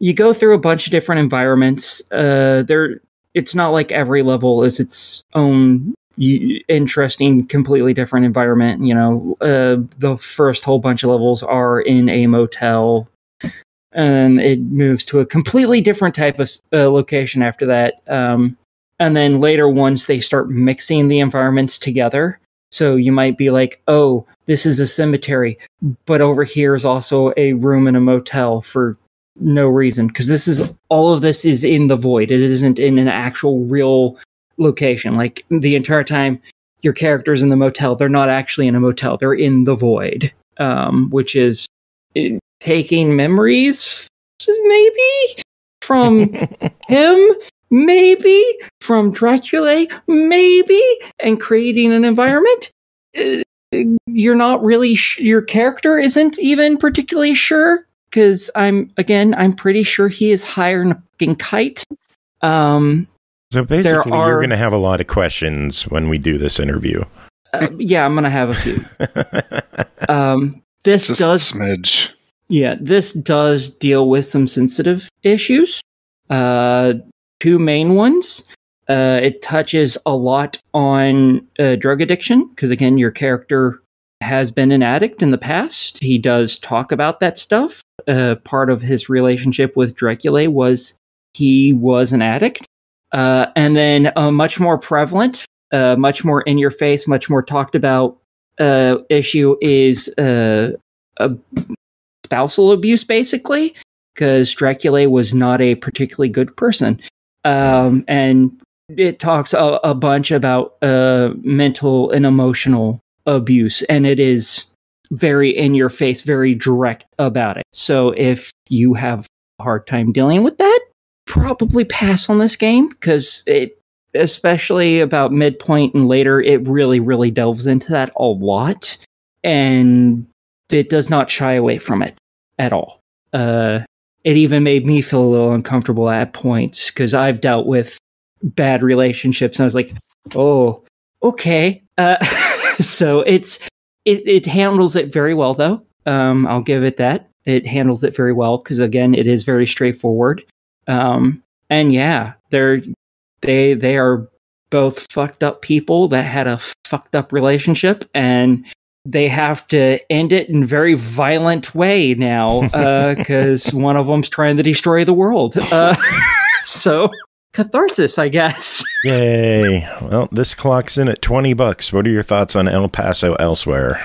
you go through a bunch of different environments. It's not like every level is its own interesting, completely different environment. You know, the first whole bunch of levels are in a motel, and it moves to a completely different type of location after that. And then later ones, they start mixing the environments together. So you might be like, oh, this is a cemetery, but over here is also a room in a motel for no reason. Because this is, all of this is in the void. It isn't in an actual real location. Like the entire time your character's in the motel, they're not actually in a motel. They're in the void, which is taking memories, maybe, from him. Maybe from Dracula, maybe, and creating an environment. You're not really your character isn't even particularly sure, because I'm pretty sure he is higher than a fucking kite. So basically, you're going to have a lot of questions when we do this interview. Yeah, I'm going to have a few. This just does smidge. Yeah, this does deal with some sensitive issues. Two main ones. It touches a lot on drug addiction, because again, your character has been an addict in the past. He does talk about that stuff. Part of his relationship with Dracula was he was an addict. And then much more prevalent, much more in your face, much more talked about issue is spousal abuse, basically, because Dracula was not a particularly good person. And it talks a bunch about mental and emotional abuse, and it is very in your face, very direct about it. So if you have a hard time dealing with that, probably pass on this game, because it, especially about midpoint and later, it really, really delves into that a lot, and it does not shy away from it at all. It even made me feel a little uncomfortable at points, because I've dealt with bad relationships, and I was like, oh, okay. So it handles it very well, though. I'll give it that. It handles it very well, because again, it is very straightforward. And yeah, they are both fucked up people that had a fucked up relationship, and they have to end it in a very violent way now, because one of them's trying to destroy the world. So, catharsis, I guess. Yay. Well, this clocks in at $20. What are your thoughts on El Paso Elsewhere?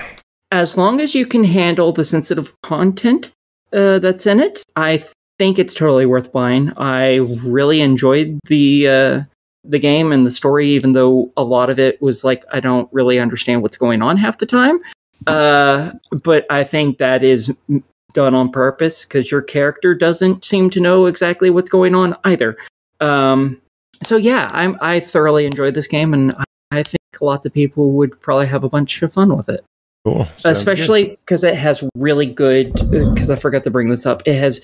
As long as you can handle the sensitive content that's in it, I think it's totally worth buying. I really enjoyed the game and the story, even though a lot of it was like, I don't really understand what's going on half the time. But I think that is done on purpose, because your character doesn't seem to know exactly what's going on either. So yeah, I thoroughly enjoyed this game, and I think lots of people would probably have a bunch of fun with it. Cool. Especially because it has really good, because I forgot to bring this up, it has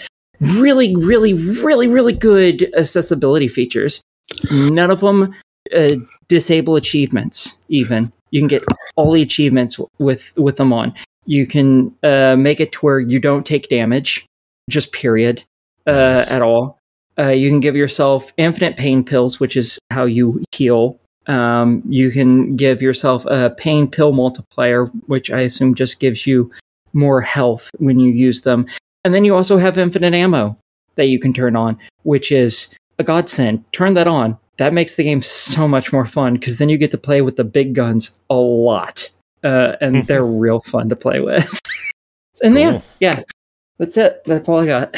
really, really, really, really good accessibility features. None of them disable achievements, even. You can get all the achievements with them on. You can make it to where you don't take damage, just period, nice. At all. You can give yourself infinite pain pills, which is how you heal. You can give yourself a pain pill multiplier, which I assume just gives you more health when you use them. And then you also have infinite ammo that you can turn on, which is a godsend. Turn that on. That makes the game so much more fun, because then you get to play with the big guns a lot, and they're real fun to play with. And cool. yeah, that's it. That's all I got.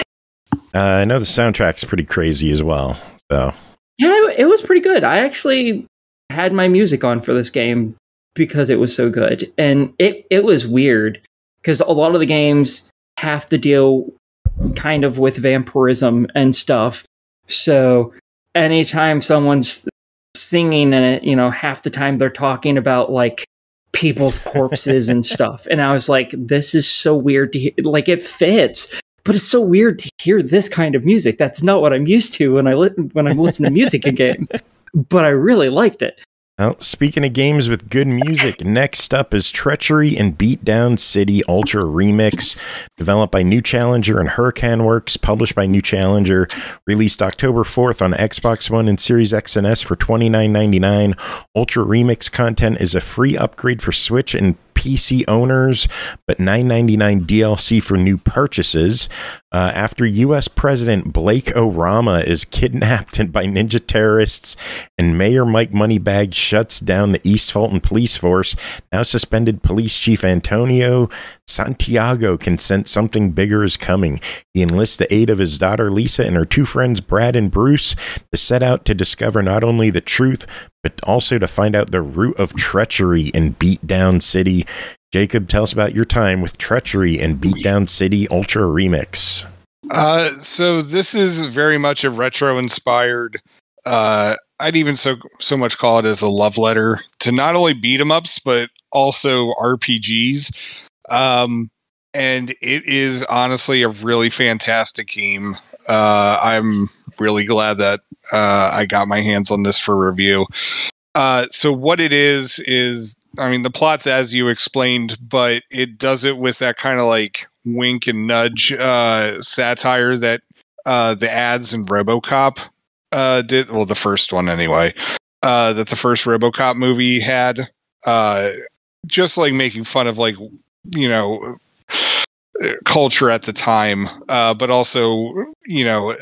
I know the soundtrack's pretty crazy as well. So yeah, it was pretty good. I actually had my music on for this game because it was so good, and it was weird, because a lot of the games have to deal kind of with vampirism and stuff. So anytime someone's singing in it, you know, half the time they're talking about like people's corpses and stuff. And I was like, this is so weird to hear. Like, it fits, but it's so weird to hear this kind of music. That's not what I'm used to when I'm listening to music in games. But I really liked it. Well, speaking of games with good music, next up is Treachery and Beatdown City Ultra Remix, developed by New Challenger and Hurricane Works, published by New Challenger, released October 4th on Xbox One and Series X and S for $29.99. Ultra Remix content is a free upgrade for Switch and PC owners, but $9.99 DLC for new purchases. After U.S. President Blake Obama is kidnapped by ninja terrorists and Mayor Mike Moneybag shuts down the East Fulton police force, now suspended Police Chief Antonio Santiago can sense something bigger is coming. He enlists the aid of his daughter Lisa and her two friends Brad and Bruce to set out to discover not only the truth, but also to find out the root of treachery in Beatdown City. Jacob, tell us about your time with Treachery and Beatdown City Ultra Remix. So this is very much a retro-inspired, I'd even so much call it as a love letter to not only beat-em-ups, but also RPGs. And it is honestly a really fantastic game. I'm really glad that I got my hands on this for review. So what it is, I mean, the plot's as you explained, but it does it with that kind of like wink and nudge satire that the ads in RoboCop did. Well, the first one anyway, that the first RoboCop movie had, just like making fun of like, you know, culture at the time, but also, you know,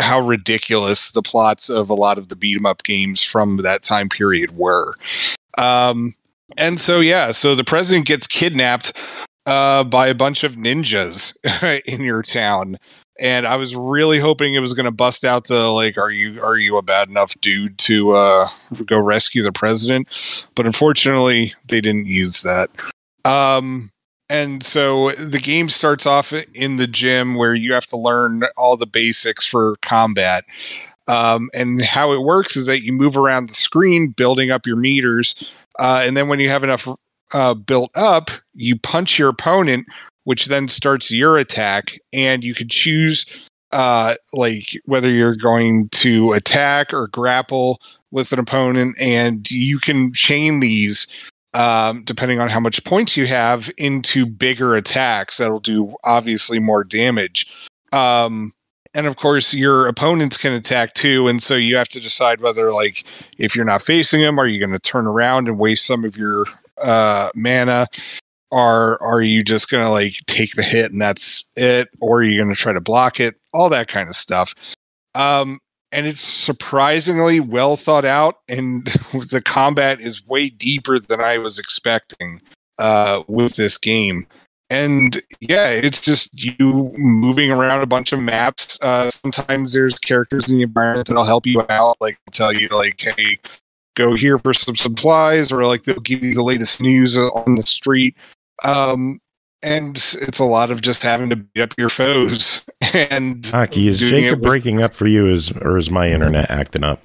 how ridiculous the plots of a lot of the beat 'em up games from that time period were. And so, yeah, so the president gets kidnapped by a bunch of ninjas in your town. And I was really hoping it was going to bust out the, like, are you a bad enough dude to go rescue the president? But unfortunately, they didn't use that. And so the game starts off in the gym where you have to learn all the basics for combat. And how it works is that you move around the screen, building up your meters. And then when you have enough built up, you punch your opponent, which then starts your attack. And you can choose like whether you're going to attack or grapple with an opponent. And you can chain these, depending on how much points you have, into bigger attacks that'll do obviously more damage. And of course your opponents can attack too. And so you have to decide whether, like, if you're not facing them, are you going to turn around and waste some of your, mana? Or are you just going to like take the hit and that's it? Or are you going to try to block it? All that kind of stuff. And it's surprisingly well thought out, and the combat is way deeper than I was expecting with this game. And yeah, it's just you moving around a bunch of maps. Sometimes there's characters in the environment that'll help you out, like tell you, like, hey, go here for some supplies, or like they'll give you the latest news on the street. And it's a lot of just having to beat up your foes. And Aki, is Jacob breaking up for you, or is my internet acting up?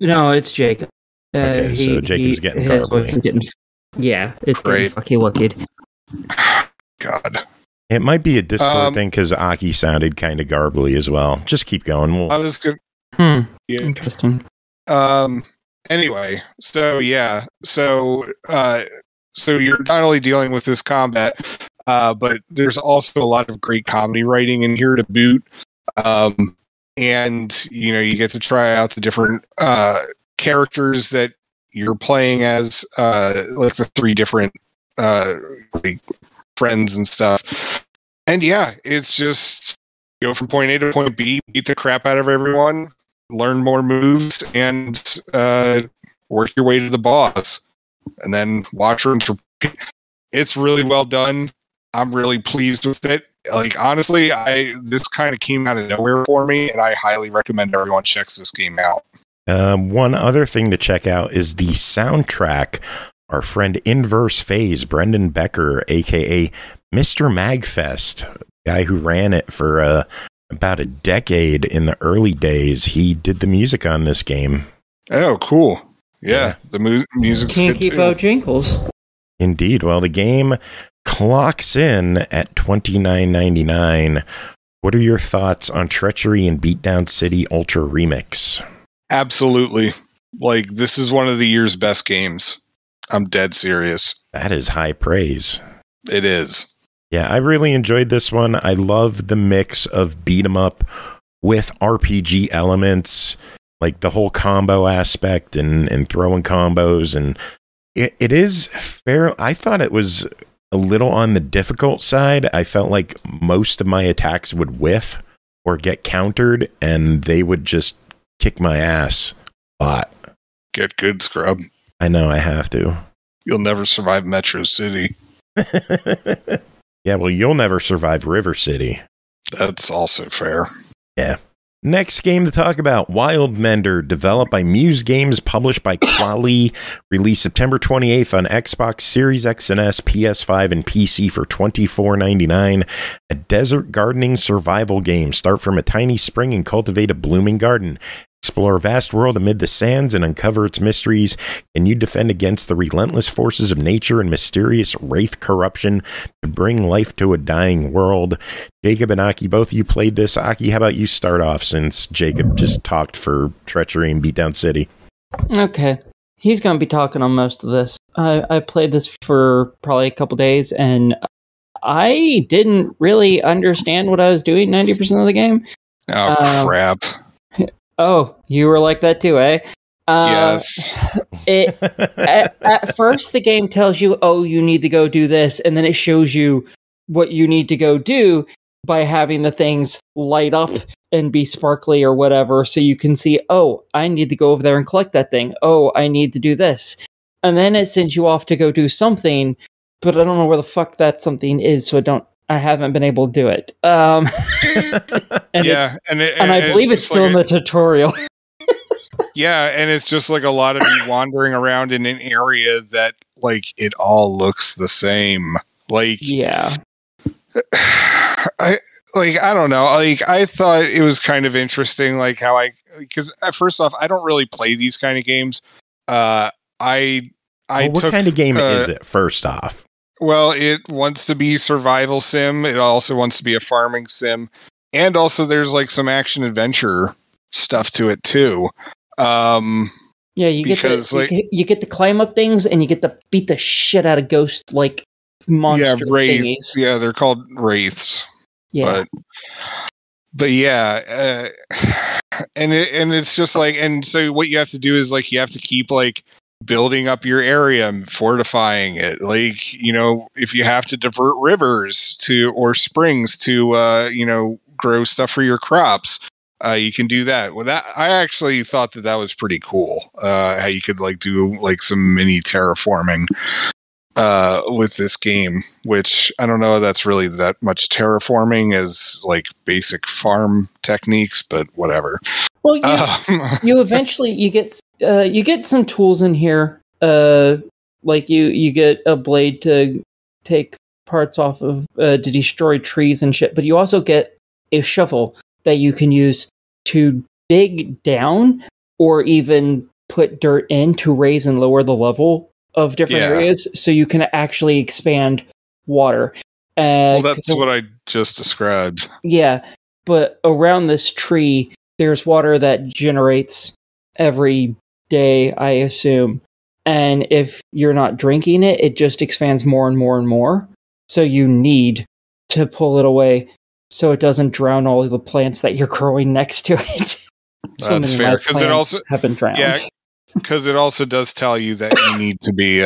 No, it's Jacob. Okay, so Jacob's getting garbling. Yeah, it's getting fucking wicked. God. It might be a Discord thing, because Aki sounded kind of garbly as well. Just keep going. I was good. Yeah. Interesting. Anyway, so yeah. So you're not only dealing with this combat, but there's also a lot of great comedy writing in here to boot. And, you know, you get to try out the different characters that you're playing as, like the three different like friends and stuff. And yeah, it's just go from point A to point B, beat the crap out of everyone, learn more moves, and work your way to the boss. And then watch rooms. It's really well done. I'm really pleased with it. Like, honestly, this kind of came out of nowhere for me, and I highly recommend everyone checks this game out. One other thing to check out is the soundtrack. Our friend Inverse Phase, Brendan Becker, a.k.a. Mr. Magfest, guy who ran it for about a decade in the early days, he did the music on this game. Oh, cool. Yeah, the music's good too. Can't keep out jingles. Indeed. Well, the game clocks in at $29.99. What are your thoughts on Treachery and Beatdown City Ultra Remix? Absolutely. Like, this is one of the year's best games. I'm dead serious. That is high praise. It is. Yeah, I really enjoyed this one. I love the mix of beat 'em up with RPG elements, like the whole combo aspect and throwing combos. And it is fair. I thought it was a little on the difficult side. I felt like most of my attacks would whiff or get countered, and they would just kick my ass a lot. Get good, scrub. I know I have to. You'll never survive Metro City. Yeah, well, you'll never survive River City. That's also fair. Yeah. Next game to talk about, Wild Mender, developed by Muse Games, published by Quali, released September 28th on Xbox Series X and S, PS5, and PC for $24.99. A desert gardening survival game. Start from a tiny spring and cultivate a blooming garden. Explore a vast world amid the sands and uncover its mysteries. Can you defend against the relentless forces of nature and mysterious wraith corruption to bring life to a dying world? Jacob and Aki, both of you played this. Aki, how about you start off, since Jacob just talked for Treachery and Beatdown City? Okay. He's going to be talking on most of this. I played this for probably a couple days, and I didn't really understand what I was doing 90% of the game. Oh, crap. Oh, you were like that too, eh? Yes. At first, the game tells you, oh, you need to go do this, and then it shows you what you need to go do by having the things light up and be sparkly or whatever, so you can see, oh, I need to go over there and collect that thing. Oh, I need to do this. And then it sends you off to go do something, but I don't know where the fuck that something is, so I haven't been able to do it. I believe it's still like in the tutorial. Yeah, and it's just like a lot of you wandering around in an area that, like, it all looks the same. Like, yeah, I don't know. Like, I thought it was kind of interesting, like how because first off, I don't really play these kind of games. What kind of game is it? First off. Well, it wants to be survival sim. It also wants to be a farming sim. And also there's like some action adventure stuff to it too. Yeah, you get to climb up things, and you get to beat the shit out of ghost like monster wraiths. Yeah, they're called wraiths. Yeah. But yeah, and it's just like, and so what you have to do is like you have to keep like building up your area and fortifying it. Like, you know, if you have to divert rivers to, or springs to, you know, grow stuff for your crops, you can do that. Well, I actually thought that was pretty cool. How you could like do like some mini terraforming, with this game, which I don't know if that's really that much terraforming as like basic farm techniques, but whatever. Well, you eventually you get some tools in here, like you get a blade to take parts off of to destroy trees and shit. But you also get a shovel that you can use to dig down, or even put dirt in to raise and lower the level of different areas, so you can actually expand water. Well, that's what I just described. Yeah, but around this tree, there's water that generates every day, I assume. And if you're not drinking it, it just expands more and more and more. So you need to pull it away so it doesn't drown all of the plants that you're growing next to it. That's fair, because it also have been drowned. Yeah, because it also does tell you that you need to be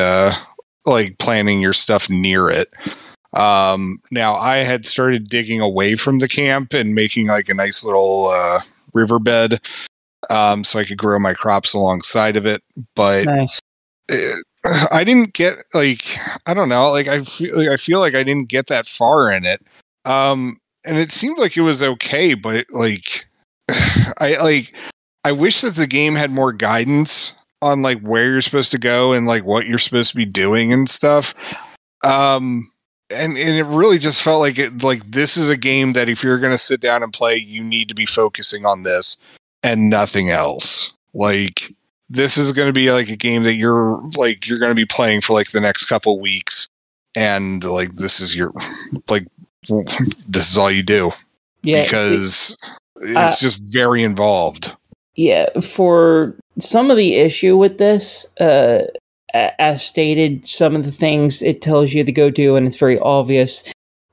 like planting your stuff near it. Now, I had started digging away from the camp and making like a nice little riverbed, so I could grow my crops alongside of it. But nice. I didn't get like, I don't know, like I feel like I didn't get that far in it. And it seemed like it was okay, but like I wish that the game had more guidance on like where you're supposed to go and like what you're supposed to be doing and stuff. and it really just felt like it, like this is a game that if you're going to sit down and play, you need to be focusing on this and nothing else. Like this is going to be like a game that you're going to be playing for like the next couple weeks, and like this is your like this is all you do. Yeah, because it's just very involved. Yeah, for some of the issue with this, as stated, some of the things it tells you to go do, and it's very obvious,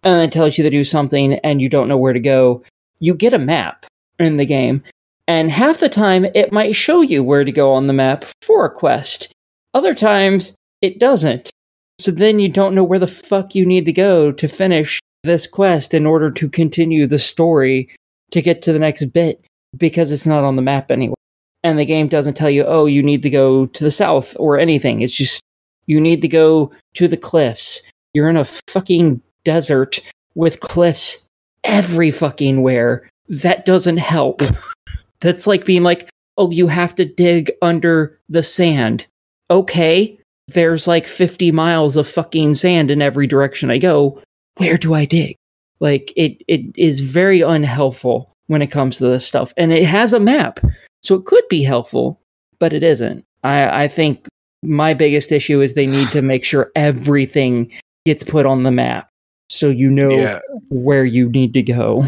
and it tells you to do something, and you don't know where to go. You get a map in the game, and half the time, it might show you where to go on the map for a quest. Other times, it doesn't. So then you don't know where the fuck you need to go to finish this quest in order to continue the story to get to the next bit, because it's not on the map anyway. And the game doesn't tell you, oh, you need to go to the south or anything. It's just, you need to go to the cliffs. You're in a fucking desert with cliffs every fucking where. That doesn't help. That's like being like, oh, you have to dig under the sand. Okay, there's like 50 miles of fucking sand in every direction I go. Where do I dig? Like, it is very unhelpful when it comes to this stuff. And it has a map, so it could be helpful, but it isn't. I think my biggest issue is they need to make sure everything gets put on the map so you know where you need to go.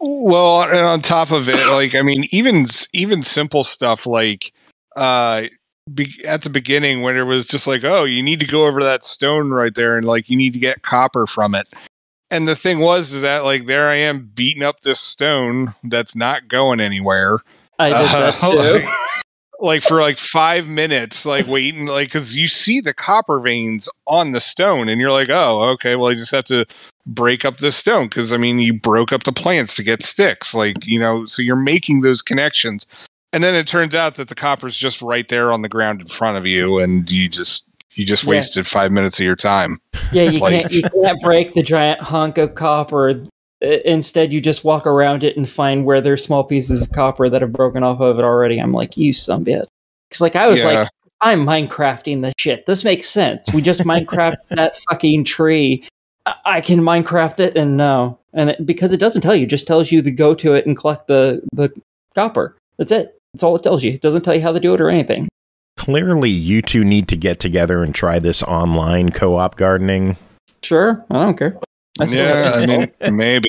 Well, and on top of it, like, I mean, even simple stuff like at the beginning when it was just like, oh, you need to go over that stone right there and like you need to get copper from it. And the thing was, is that like there I am beating up this stone that's not going anywhere. I did that too. Like for like 5 minutes, like waiting, like because you see the copper veins on the stone, and you're like, oh, okay, well, I just have to break up this stone because I mean, you broke up the plants to get sticks, like you know, so you're making those connections, and then it turns out that the copper's just right there on the ground in front of you, and you just wasted 5 minutes of your time. Yeah, you like, can't break the giant hunk of copper. Instead, you just walk around it and find where there's small pieces of copper that have broken off of it already. I'm like, you sumbit. Because like I was like, I'm Minecrafting the shit. This makes sense. We just Minecraft that fucking tree. I can Minecraft it, and no. And because it doesn't tell you, it just tells you to go to it and collect the copper. That's it. That's all it tells you. It doesn't tell you how to do it or anything. Clearly, you two need to get together and try this online co-op gardening. Sure. I don't care. Yeah, I mean, maybe.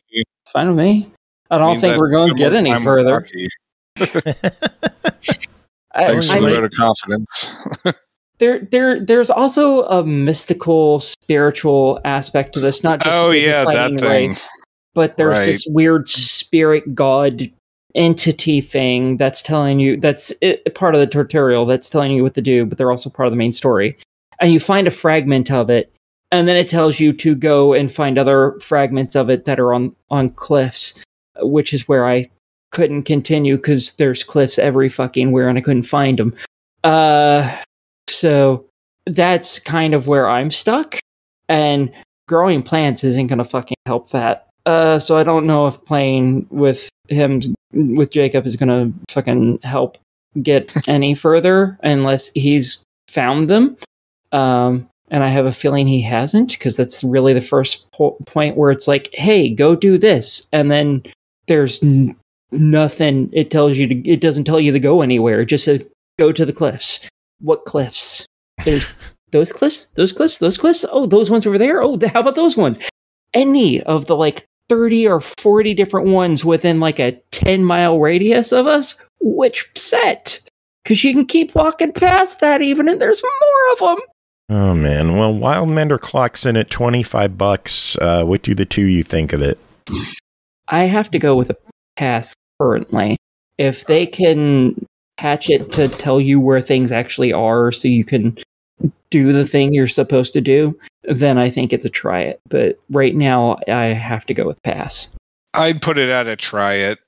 Fine with me. I don't think we're going to get any further. Thanks for the vote of confidence. There's also a mystical, spiritual aspect to this. Not just that thing. But there's this weird spirit god entity thing that's telling you, that's part of the tutorial, that's telling you what to do, but they're also part of the main story. And you find a fragment of it. And then it tells you to go and find other fragments of it that are on cliffs, which is where I couldn't continue because there's cliffs every fucking where and I couldn't find them. So that's kind of where I'm stuck. And growing plants isn't going to fucking help that. So I don't know if playing with him, with Jacob, is going to fucking help get any further unless he's found them. And I have a feeling he hasn't, because that's really the first point where it's like, hey, go do this. And then there's nothing. It tells you to, it doesn't tell you to go anywhere. It just says, go to the cliffs. What cliffs? There's those cliffs, those cliffs, those cliffs. Oh, those ones over there. Oh, how about those ones? Any of the like 30 or 40 different ones within like a 10-mile radius of us, which set, because you can keep walking past that even, and there's more of them. Oh, man. Well, Wild Mender clocks in at $25. What do the two you think of it? I have to go with a pass currently. If they can patch it to tell you where things actually are so you can do the thing you're supposed to do, then I think it's a try it. But right now, I have to go with pass. I'd put it at a try it.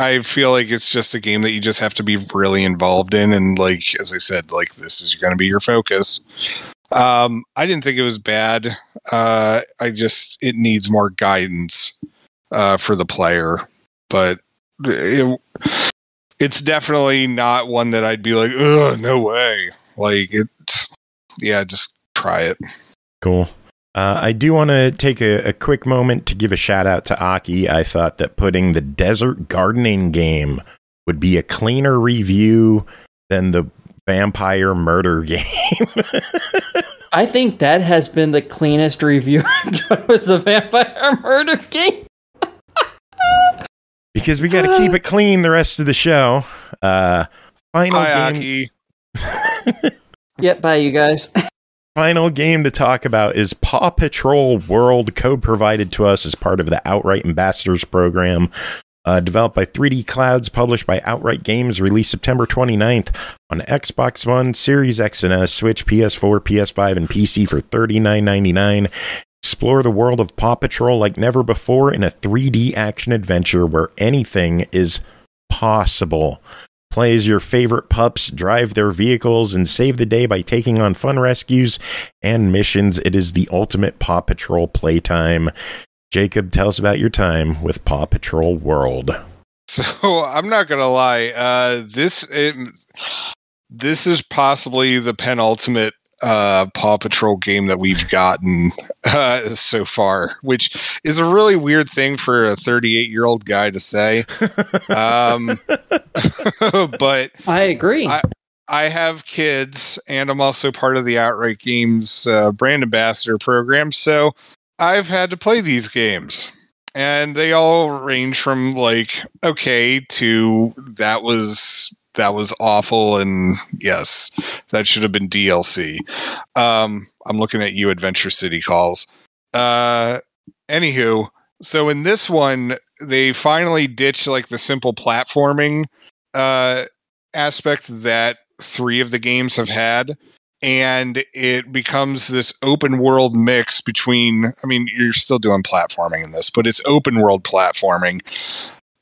I feel like it's just a game that you just have to be really involved in. And like, as I said, like this is going to be your focus. I didn't think it was bad. It needs more guidance for the player, but it's definitely not one that I'd be like, oh, no way. Like just try it. Cool. I do want to take a quick moment to give a shout out to Aki. I thought that putting the desert gardening game would be a cleaner review than the vampire murder game. I think that has been the cleanest review I've done, was the vampire murder game. Because we got to keep it clean the rest of the show. Final game. Yep, bye you guys. Final game to talk about is Paw Patrol World, code provided to us as part of the Outright Ambassadors program. Developed by 3D Clouds, published by Outright Games, released September 29th on Xbox One, Series X and S, Switch, PS4, PS5, and PC for $39.99. Explore the world of Paw Patrol like never before in a 3D action adventure where anything is possible. Play as your favorite pups, drive their vehicles, and save the day by taking on fun rescues and missions. It is the ultimate Paw Patrol playtime. Jacob, tell us about your time with Paw Patrol World. So I'm not going to lie. This is possibly the penultimate Paw Patrol game that we've gotten so far, which is a really weird thing for a 38-year-old guy to say. But I agree. I have kids, and I'm also part of the Outright Games brand ambassador program. So I've had to play these games, and they all range from like, okay, to that was awful. And yes, that should have been DLC. I'm looking at you, Adventure City Calls. Anywho. So in this one, they finally ditch like the simple platforming, aspect that three of the games have had. And it becomes this open world mix between, I mean, you're still doing platforming in this, but it's open world platforming,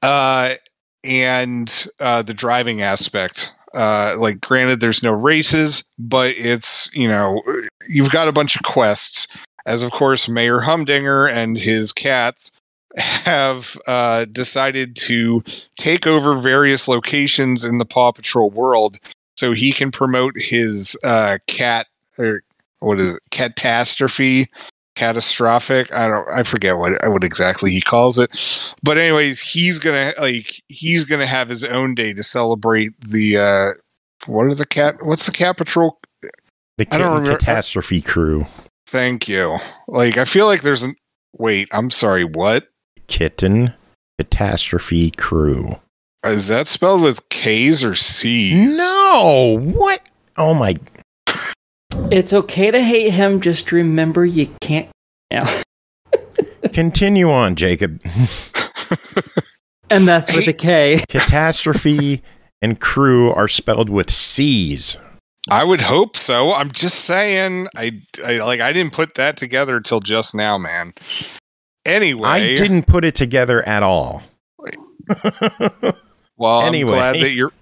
and the driving aspect. Like, granted, there's no races, but it's, you know, you've got a bunch of quests, as of course Mayor Humdinger and his cats have decided to take over various locations in the Paw Patrol world, so he can promote his cat, or what is it? Catastrophic. I forget what exactly he calls it. But anyways, he's gonna have his own day to celebrate the what's the Cat Patrol? I don't remember. Catastrophe crew. Thank you. Like, I feel like there's an wait. I'm sorry. What? Kitten Catastrophe Crew. Is that spelled with K's or C's? No! What? Oh my... It's okay to hate him, just remember you can't... No. Continue on, Jacob. And that's with a K. Catastrophe and crew are spelled with C's. I would hope so. I'm just saying. I didn't put that together till just now, man. Anyway... I didn't put it together at all. Well, anyway.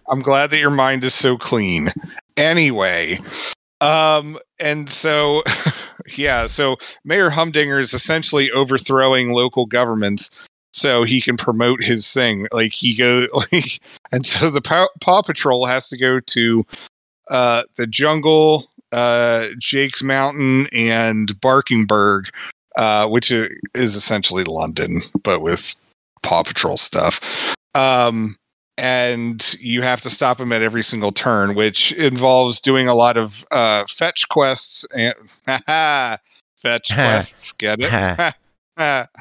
I'm glad that your mind is so clean. Anyway, and so, yeah, so Mayor Humdinger is essentially overthrowing local governments so he can promote his thing. Like, he goes, like, and so the Paw Patrol has to go to the jungle, Jake's Mountain, and Barkingburg, which is essentially London, but with Paw Patrol stuff. And you have to stop him at every single turn, which involves doing a lot of fetch quests and fetch quests. Get it?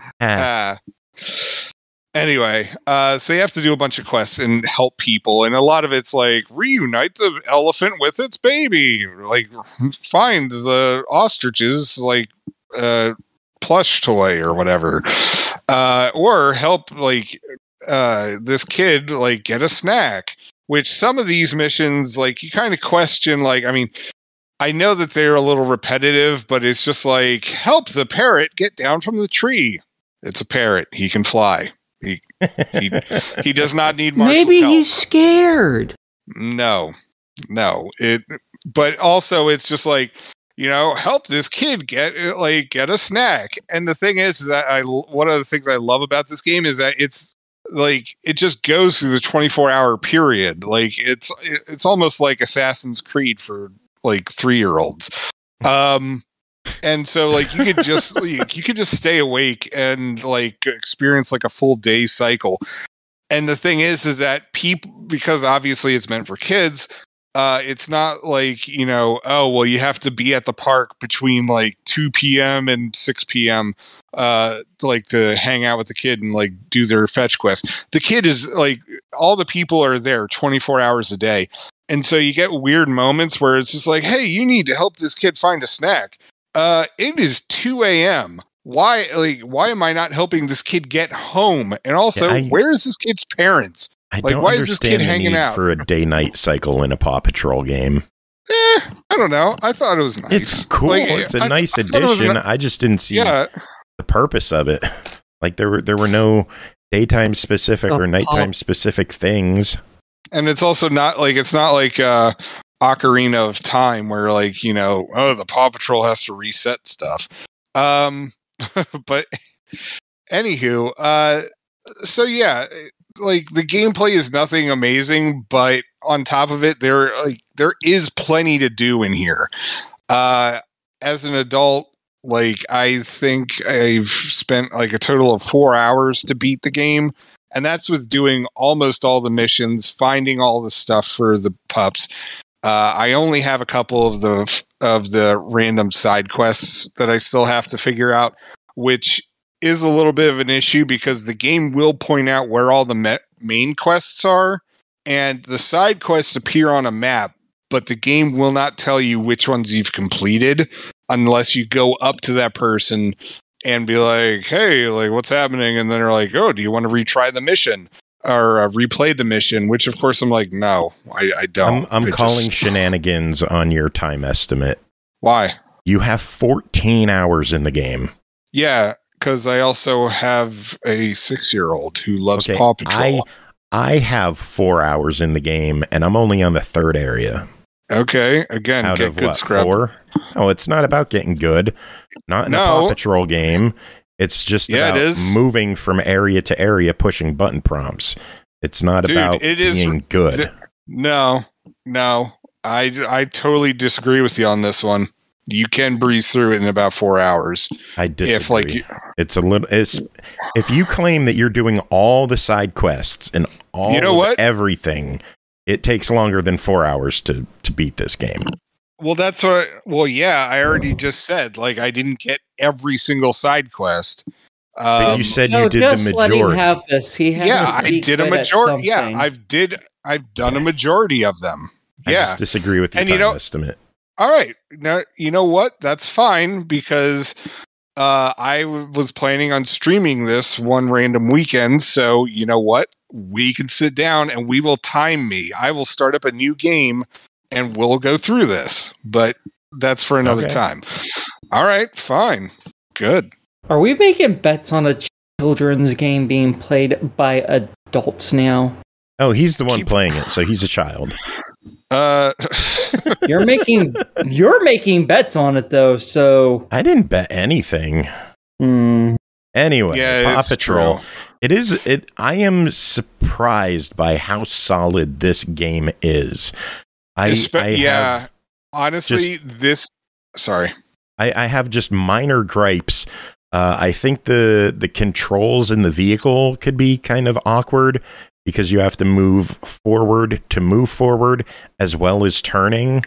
Anyway, so you have to do a bunch of quests and help people, and a lot of it's like reunite the elephant with its baby, like find the ostrich's like plush toy or whatever, or help like. This kid like get a snack, which some of these missions, like, you kind of question, like, I mean, I know that they're a little repetitive, but it's just like, help the parrot get down from the tree. It's a parrot. He can fly. He does not need Marshall's help. Maybe he's scared. No. But also it's just like, you know, help this kid get a snack. And the thing is that one of the things I love about this game is that it's, like, it just goes through the 24-hour period. Like, it's almost like Assassin's Creed for like 3-year-olds. And so, like, you could just stay awake and like experience like a full day cycle. And the thing is that people, because obviously it's meant for kids, it's not like, you know, oh, well, you have to be at the park between like 2 p.m. and 6 p.m. To hang out with the kid and like do their fetch quest. The kid is like, all the people are there 24 hours a day. And so you get weird moments where it's just like, hey, you need to help this kid find a snack. It is 2 a.m. Why am I not helping this kid get home? And also, where is this kid's parents? Why is this kid hanging out for a day-night cycle in a Paw Patrol game? I don't know. I thought it was nice. It's cool. Like, it's a nice addition. I just didn't see the purpose of it. Like there were no daytime specific or nighttime specific things. And it's also not like Ocarina of Time, where like, you know, the Paw Patrol has to reset stuff. But anywho, so yeah. Like the gameplay is nothing amazing, but on top of it, there is plenty to do in here. As an adult, like I think I've spent like a total of 4 hours to beat the game, and that's with doing almost all the missions, finding all the stuff for the pups. I only have a couple of the random side quests that I still have to figure out, which is a little bit of an issue because the game will point out where all the main quests are, and the side quests appear on a map, but the game will not tell you which ones you've completed unless you go up to that person and be like, hey, like what's happening? And then they're like, oh, do you want to retry the mission or replay the mission? Which of course I'm like, no, I don't. I'm calling shenanigans on your time estimate. Why? You have 14 hours in the game. Yeah. Because I also have a 6-year-old who loves Paw Patrol. I have 4 hours in the game, and I'm only on the third area. Okay, again, out of what, 4? No, it's not about getting good. Not in a Paw Patrol game. It's just about moving from area to area, pushing button prompts. It's not about being good. No. I totally disagree with you on this one. You can breeze through it in about 4 hours. I disagree. If you claim that you're doing all the side quests and all everything, it takes longer than 4 hours to beat this game. Well, that's what. I already just said. Like, I didn't get every single side quest. But you said you did the majority. Let him have this. I did a majority. I've done a majority of them. I just disagree with your time estimate. All right. Now, you know what? That's fine, because I was planning on streaming this one random weekend. So, you know what? We can sit down and we will time me. I will start up a new game and we'll go through this. But that's for another time. All right. Fine. Good. Are we making bets on a children's game being played by adults now? Oh, he's the one playing it. So he's a child. You're making bets on it though, so I didn't bet anything. Anyway, Paw Patrol. True. I am surprised by how solid this game is. I have just minor gripes. I think the controls in the vehicle could be kind of awkward, because you have to move forward as well as turning.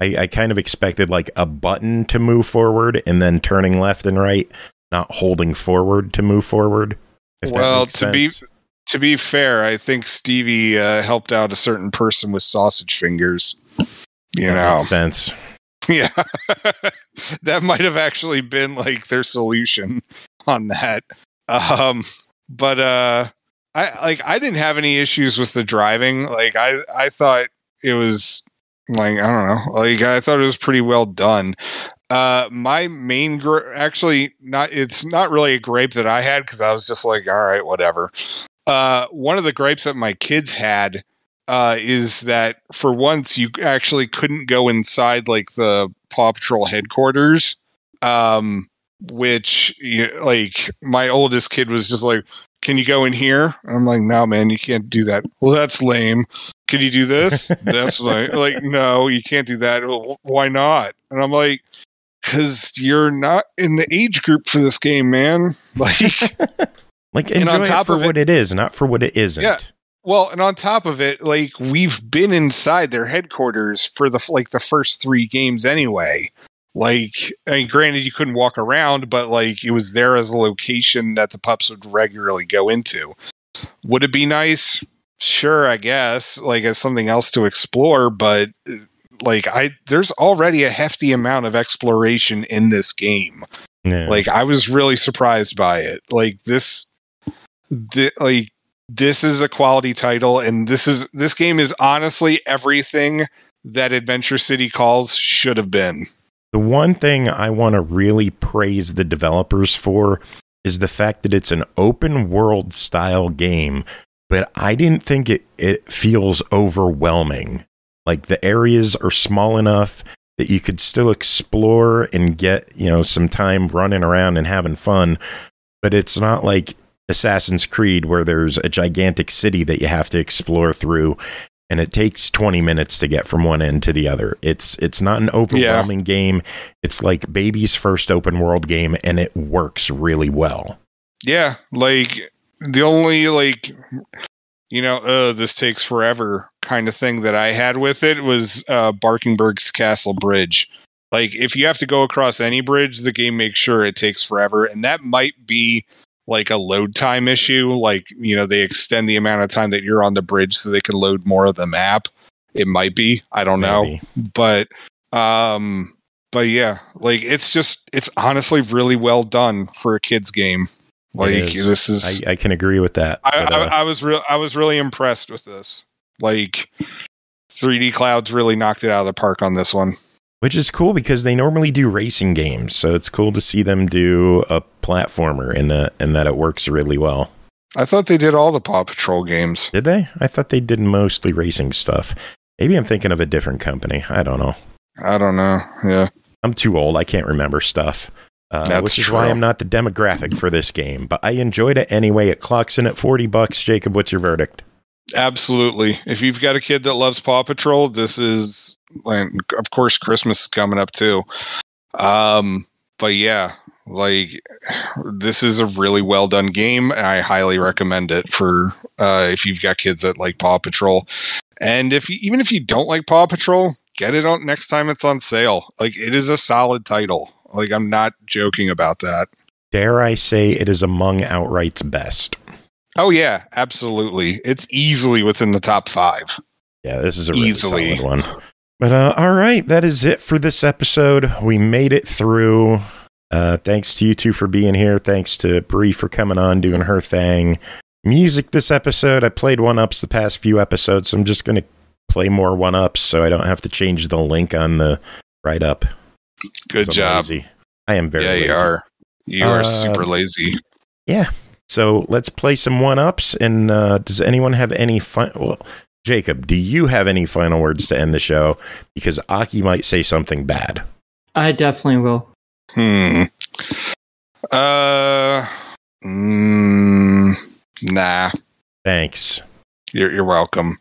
I kind of expected like a button to move forward and then turning left and right, not holding forward to move forward. Well, to be fair, I think Stevie helped out a certain person with sausage fingers. That makes sense. Yeah, that might have actually been like their solution on that. I didn't have any issues with the driving. Like I thought it was like, I don't know, like I thought it was pretty well done. My main it's not really a gripe that I had, because I was just like, all right, whatever. One of the gripes that my kids had is that for once you actually couldn't go inside like the Paw Patrol headquarters, which like my oldest kid was just like, can you go in here? And I'm like, no, man, you can't do that. Well, that's lame. Can you do this? That's like, no, you can't do that. Well, why not? And I'm like, because you're not in the age group for this game, man. Like enjoy it for what it is, not for what it isn't. Yeah. Well, and on top of it, like, we've been inside their headquarters for the first three games anyway. Like, I mean, granted, you couldn't walk around, but like, it was there as a location that the pups would regularly go into. Would it be nice? Sure, I guess, like, as something else to explore, but like, there's already a hefty amount of exploration in this game. Yeah. Like, I was really surprised by it. Like, this is a quality title, and this game is honestly everything that Adventure City Calls should have been. The one thing I want to really praise the developers for is the fact that it's an open world style game, but I didn't think it feels overwhelming. Like, the areas are small enough that you could still explore and get, you know, some time running around and having fun, but it's not like Assassin's Creed, where there's a gigantic city that you have to explore through, and it takes 20 minutes to get from one end to the other. It's not an overwhelming game. It's like baby's first open world game, and it works really well. Yeah, like, the only, like, you know, this takes forever kind of thing that I had with it was Barkenberg's Castle Bridge. Like, if you have to go across any bridge, the game makes sure it takes forever, and that might be like a load time issue. Like, you know, they extend the amount of time that you're on the bridge so they can load more of the map. It might be, I don't know, but yeah, like, it's honestly really well done for a kid's game. Like, this is, I can agree with that. I was really impressed with this. Like, 3D Clouds really knocked it out of the park on this one. Which is cool, because they normally do racing games, so it's cool to see them do a platformer, and that it works really well. I thought they did all the Paw Patrol games. Did they? I thought they did mostly racing stuff. Maybe I'm thinking of a different company. I don't know. Yeah. I'm too old. I can't remember stuff. Which is why I'm not the demographic for this game, but I enjoyed it anyway. It clocks in at $40. Jacob, what's your verdict? Absolutely. If you've got a kid that loves Paw Patrol, this is, and of course Christmas is coming up too. But yeah, like, this is a really well done game. I highly recommend it for if you've got kids that like Paw Patrol. And even if you don't like Paw Patrol, get it on next time it's on sale. Like, it is a solid title. Like, I'm not joking about that. Dare I say it is among Outright's best. Oh yeah, absolutely. It's easily within the top 5. Yeah, this is a really solid one. But all right, that is it for this episode. We made it through. Thanks to you two for being here. Thanks to Bree for coming on, doing her thing. Music this episode, I played 1-ups the past few episodes, so I'm just going to play more 1-ups so I don't have to change the link on the write-up. Good job. Lazy. I am very lazy. Yeah, you are super lazy. Yeah. So let's play some 1-ups, and does anyone have any fun? Well, Jacob, do you have any final words to end the show? Because Aki might say something bad. I definitely will. Nah. Thanks. You're welcome.